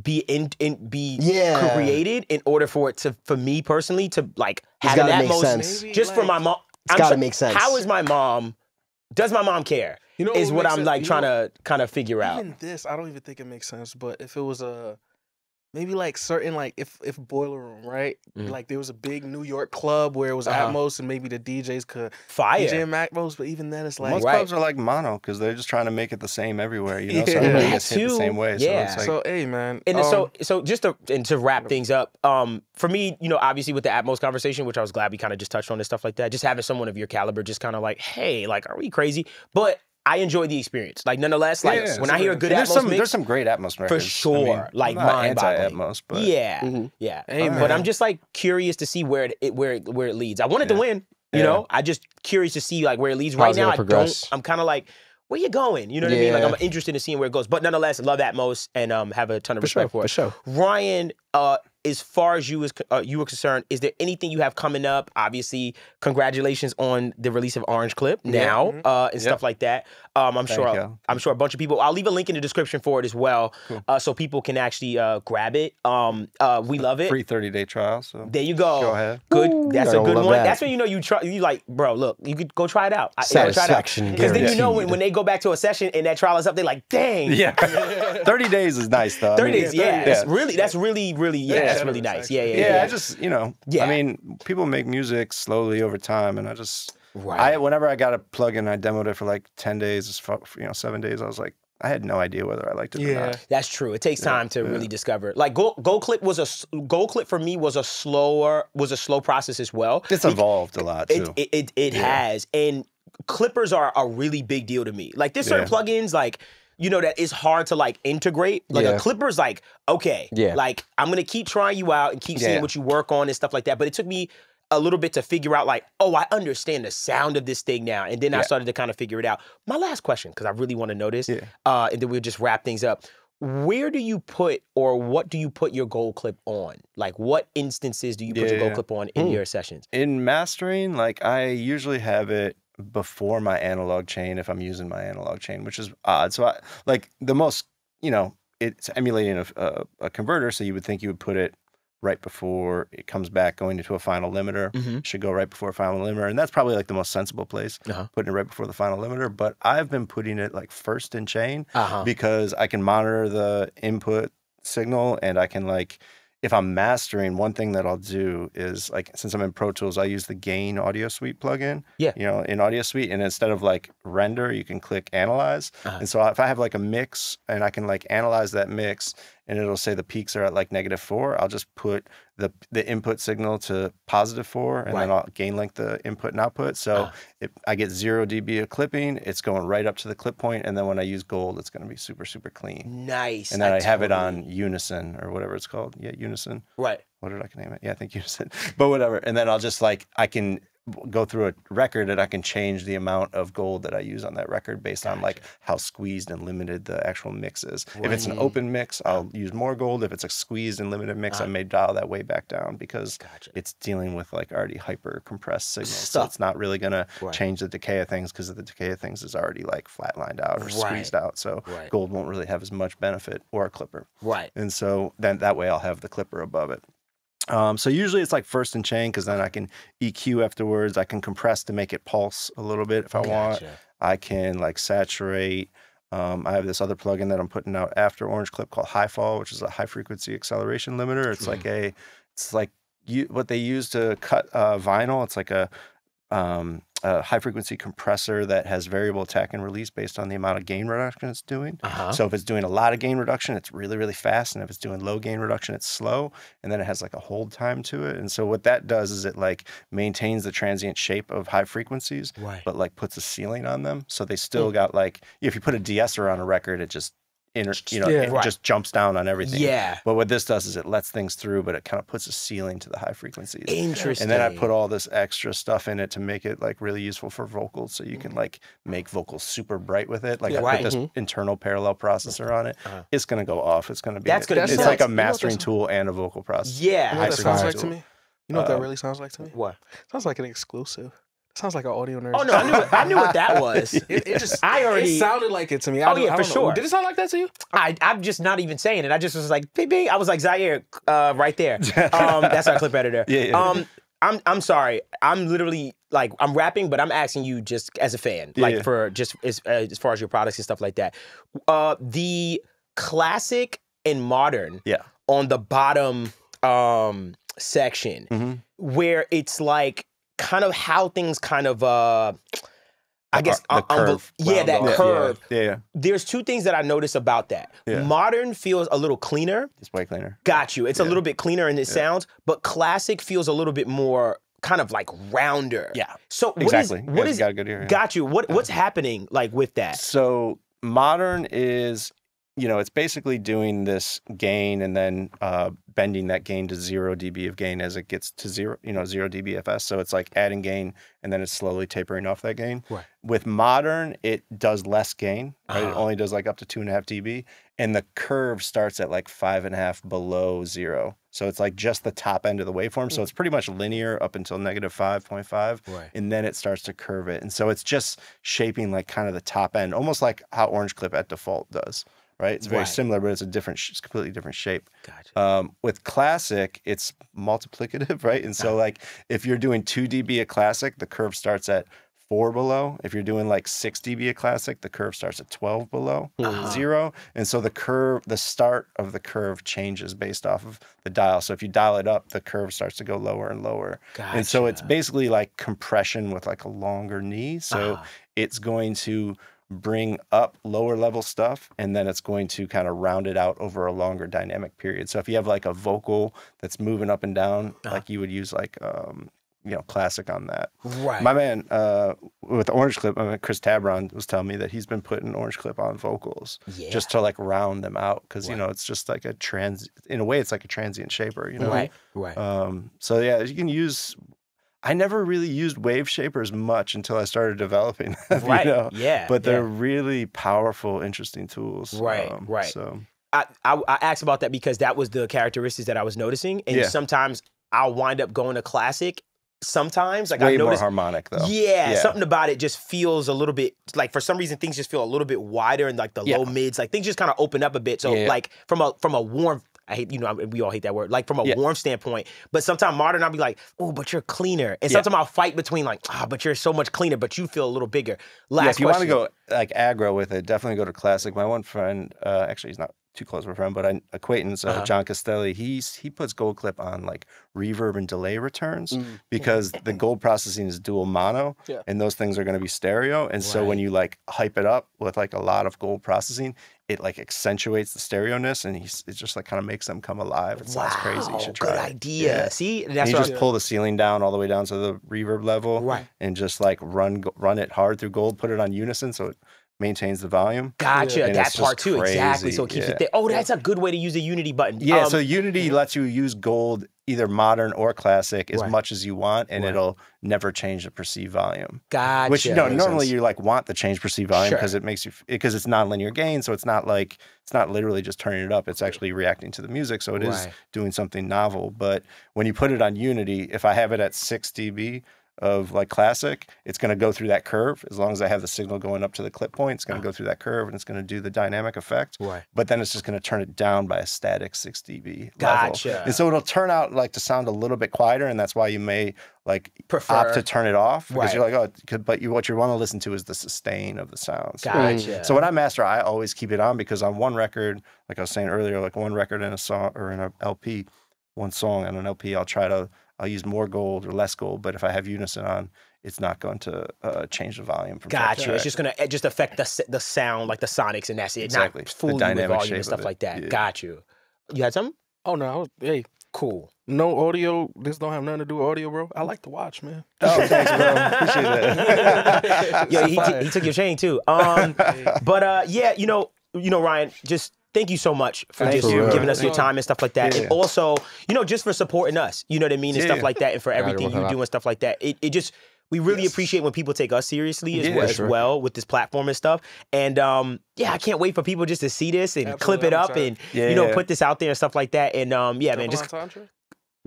be created in order for it to, for me personally, to like have an Atmos. Just like, for my mom. It's gotta make sense. How is my mom? Does my mom care? You know, is what I'm like trying to kind of figure out. Even this, I don't even think it makes sense. But if it was a maybe like certain like if Boiler Room, right? Like there was a big New York club where it was Atmos, and maybe the DJs could DJ Atmos. But even then, it's like most clubs are like mono because they're just trying to make it the same everywhere. You know, so everybody gets hit the same way. Yeah. So, it's like, so hey, man. And so just to wrap things up, for me, you know, obviously with the Atmos conversation, which I was glad we kind of just touched on and stuff like that, just having someone of your caliber just kind of like, hey, like, are we crazy? But I enjoy the experience. Like, nonetheless, like, when I hear a good Atmos mix... There's some great Atmos records. For sure. I mean, like, mind-boggling. But... Yeah. Yeah. Hey, but I'm just, like, curious to see where it leads. I wanted to win, you know? I just curious to see, like, where it leads. Right now, I'm kind of like, where you going? You know what I mean? Like, I'm interested in seeing where it goes. But nonetheless, love Atmos and have a ton of respect for it. For sure. Ryan, as far as you were concerned, is there anything you have coming up? Obviously, congratulations on the release of Orange Clip now and stuff like that. I'm sure a bunch of people. I'll leave a link in the description for it as well, so people can actually grab it. We love it. Free 30-day trial. So there you go. Go ahead. Good. Ooh, that's a good one. That. That's when you know you try. You like, bro. Look, you could go try it out. Satisfaction. Because then you know when they go back to a session and that trial is up, they're like, dang. Yeah. 30 days is nice though. 30 days. Yeah. That's really nice. Yeah. I just, you know, I mean, people make music slowly over time, and I just, whenever I got a plugin, I demoed it for like 10 days, you know, 7 days. I was like, I had no idea whether I liked it or not. That's true. It takes time to really discover. Like Gold Clip for me was a slow process as well. It's evolved a lot too. It has, and clippers are a really big deal to me. Like there's certain plugins like, you know, that it's hard to like integrate. Like a clipper's like, okay, like I'm gonna keep trying you out and keep seeing what you work on and stuff like that. But it took me a little bit to figure out like, oh, I understand the sound of this thing now. And then I started to kind of figure it out. My last question, because I really wanna know this, and then we'll just wrap things up. Where do you put, or what do you put your Gold Clip on? Like what instances do you put your Gold Clip on in your sessions? In mastering, like I usually have it before my analog chain if I'm using my analog chain, which is odd. So I, like the most, you know, it's emulating a converter, so you would think you would put it right before it comes back going into a final limiter. Should go right before a final limiter, and that's probably like the most sensible place, putting it right before the final limiter. But I've been putting it like first in chain because I can monitor the input signal, and I can like, if I'm mastering, one thing that I'll do is like, since I'm in Pro Tools, I use the Gain Audio Suite plugin. Yeah. You know, in Audio Suite, and instead of like render, you can click analyze. And so if I have like a mix, and I can like analyze that mix and it'll say the peaks are at like -4. I'll just put the input signal to +4, and then I'll gain length the input and output. So I get 0 dB of clipping. It's going right up to the clip point, and then when I use gold, it's going to be super, super clean. Nice. And then I have it on unison or whatever it's called. Yeah, unison. Right. What did I name it? Yeah, I think unison. But whatever. And then I'll just like, I can go through a record and I can change the amount of gold that I use on that record based on like how squeezed and limited the actual mix is. Right. If it's an open mix, I'll use more gold. If it's a squeezed and limited mix, I may dial that way back down because it's dealing with like already hyper compressed signals. So it's not really going to change the decay of things because the decay of things is already like flatlined out or squeezed out. So gold won't really have as much benefit, or a clipper. Right. And so then that way I'll have the clipper above it. So usually it's like first and chain, because then I can EQ afterwards. I can compress to make it pulse a little bit if I want. I can like saturate. I have this other plugin that I'm putting out after Orange Clip called HiFall, which is a high frequency acceleration limiter. It's like a, it's like what they use to cut vinyl. It's like a high frequency compressor that has variable attack and release based on the amount of gain reduction it's doing. So if it's doing a lot of gain reduction, it's really, really fast. And if it's doing low gain reduction, it's slow. And then it has like a hold time to it. And so what that does is it like maintains the transient shape of high frequencies, but like puts a ceiling on them. So they still got like, if you put a de-esser on a record, it just it just jumps down on everything. But what this does is it lets things through, but it kind of puts a ceiling to the high frequencies. Interesting. And then I put all this extra stuff in it to make it like really useful for vocals, so you can like make vocals super bright with it. Like I put this internal parallel processor on it. It's gonna go off. It's gonna be it's like a mastering tool and a vocal processor. Yeah. You know what that sounds like to me? You know what that really sounds like to me? What? It sounds like an exclusive. Sounds like an audio nerd. Oh no, I knew what that was. It just, it sounded like it to me. I don't know. Did it sound like that to you? I'm just not even saying it. I just was like, bing, bing. I was like Zaire, right there. That's our clip editor. I'm sorry. I'm literally like, I'm rapping, but I'm asking you just as a fan, like for just as far as your products and stuff like that. The classic and modern. On the bottom section, where it's like, kind of how things kind of, I guess, the curve. That curve. There's two things that I notice about that. Modern feels a little cleaner. It's way cleaner. Got you. It's a little bit cleaner in the sounds, but classic feels a little bit more kind of like rounder. So what exactly. What is got a good ear, got you. What's happening like with that? So modern is, you know, it's basically doing this gain and then bending that gain to 0 dB of gain as it gets to 0 dBFS. So it's like adding gain and then it's slowly tapering off that gain. With modern, it does less gain. Right? It only does like up to 2.5 dB. And the curve starts at like 5.5 below zero. So it's like just the top end of the waveform. So it's pretty much linear up until -5.5. And then it starts to curve it. And so it's just shaping like kind of the top end, almost like how Orange Clip at default does. Right, it's very similar, but it's a different, it's completely different shape. With classic, it's multiplicative, right? And so, like, if you're doing 2 dB of classic, the curve starts at 4 below. If you're doing like 6 dB of classic, the curve starts at 12 below zero. And so the curve, the start of the curve changes based off of the dial. So if you dial it up, the curve starts to go lower and lower. And so it's basically like compression with like a longer knee. So it's going to bring up lower level stuff, and then it's going to kind of round it out over a longer dynamic period. So if you have like a vocal that's moving up and down, like you would use like, you know, classic on that. My man with Orange Clip, I mean, Chris Tabron was telling me that he's been putting Orange Clip on vocals just to like round them out, because you know, it's just like a in a way it's like a transient shaper, you know? So yeah, you can use, I never really used wave shapers much until I started developing them, you know? But they're really powerful, interesting tools. So I asked about that because that was the characteristics that I was noticing. And sometimes I'll wind up going to classic. Sometimes, like, way I noticed, more harmonic though. Something about it just feels a little bit like, for some reason things just feel a little bit wider, and like the low mids, like things just kind of open up a bit. So like from a warm, I hate, you know, we all hate that word, like from a warm standpoint. But sometimes modern, I'll be like, oh, but you're cleaner. And sometimes I'll fight between like, ah, but you're so much cleaner, but you feel a little bigger. Last question. If you want to go like aggro with it, definitely go to classic. My one friend, actually he's not too close of a friend, but an acquaintance, John Castelli, he puts Gold Clip on like reverb and delay returns because the gold processing is dual mono, and those things are going to be stereo. And so when you like hype it up with like a lot of gold processing, it like accentuates the stereo-ness, and it just like kind of makes them come alive. It sounds crazy. You should try. Good idea. Yeah. See, that's what you just pull the ceiling down all the way down to the reverb level, and just like run it hard through gold. Put it on unison, so it maintains the volume. Gotcha. And that part too. Crazy. Exactly. So it keeps it there. Oh, that's a good way to use the Unity button. Yeah. So Unity lets you use gold, either modern or classic, as much as you want, and it'll never change the perceived volume. Gotcha. Which, you know, normally you like want the change perceived volume because it makes you, because it's nonlinear gain, so it's not like, it's not literally just turning it up. It's actually reacting to the music, so it is doing something novel. But when you put it on Unity, if I have it at 6 dB, of like classic, it's going to go through that curve. As long as I have the signal going up to the clip point, it's going to go through that curve, and it's going to do the dynamic effect. But then it's just going to turn it down by a static 6 dB level. And so it'll turn out like to sound a little bit quieter, and that's why you may like opt to turn it off because you're like, oh, but what you want to listen to is the sustain of the sounds. So when I master, I always keep it on because on one record, like I was saying earlier, like one record in a song or in an LP, one song on an LP, I'll use more gold or less gold, but if I have unison on, it's not going to change the volume. From it's just going to just affect the sound, like the sonics, and that's it. Not fool you with volume and stuff like that. Got you. You had something? Oh, no. Hey. Cool. No audio. This don't have nothing to do with audio, bro. I like to watch, man. Oh, thanks, bro. Appreciate that. Yo, he took your chain, too. But, yeah, you know, Ryan, just... Thank you so much for giving us your time and stuff like that. And also, you know, just for supporting us, you know what I mean, and stuff like that, and for everything you do and stuff like that. It just, we really appreciate when people take us seriously as well with this platform and stuff. And yeah, I can't wait for people just to see this and clip it up and, you know, put this out there and stuff like that. And yeah, man, just...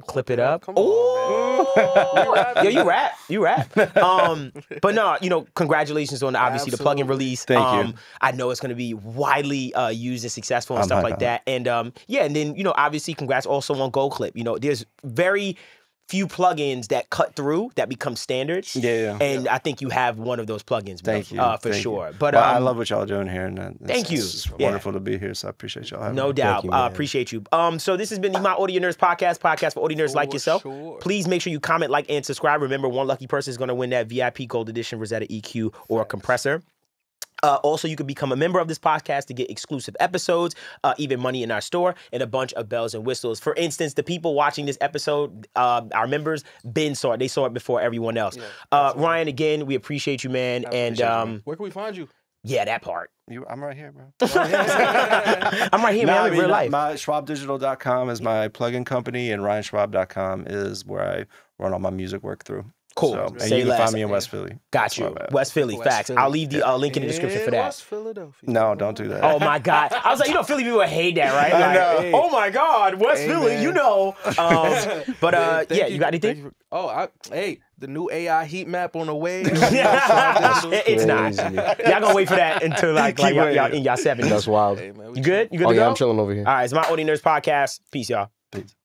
clip it up. Oh, yo, you rap. But no, you know, congratulations on obviously the plugin release. Thank you. I know it's going to be widely used and successful and stuff like that. And yeah, and then you know, obviously, congrats also on Gold Clip. You know, there's very few plugins that cut through that become standards. Yeah, and I think you have one of those plugins. Thank you for sure. But I love what y'all doing here, and thank you. It's wonderful to be here. So I appreciate y'all having me. No doubt, I appreciate you. So this has been the My Audio Nerds podcast for audio nerds like yourself. Sure. Please make sure you comment, like, and subscribe. Remember, one lucky person is going to win that VIP Gold Edition Rosetta EQ or a compressor. Also, you can become a member of this podcast to get exclusive episodes, even money in our store, and a bunch of bells and whistles. For instance, the people watching this episode, our members, Ben saw it. They saw it before everyone else. Yeah, Ryan, again, we appreciate you, man. And you. Where can we find you? Yeah, that part. I'm right here, bro. I'm right here, man. I'm in real life. SchwabeDigital.com is my plugin company, and RyanSchwabe.com is where I run all my music work through. Cool. So, and you can find me in West Philly. Got you. West Philly, facts. I'll leave the link in the description for that. West Philadelphia. No, don't do that. Oh, my God. I was like, you know, Philly people would hate that, right? Like, hey. Oh, my God. West Philly, you know. But, yeah, you got anything? The new AI heat map on the way. It's not. Y'all gonna wait for that until like y'all in y'all 70s. That's wild. Hey, man, you good? You good to go? Yeah, I'm chilling over here. All right, it's My Audio Nerds podcast. Peace, y'all. Peace.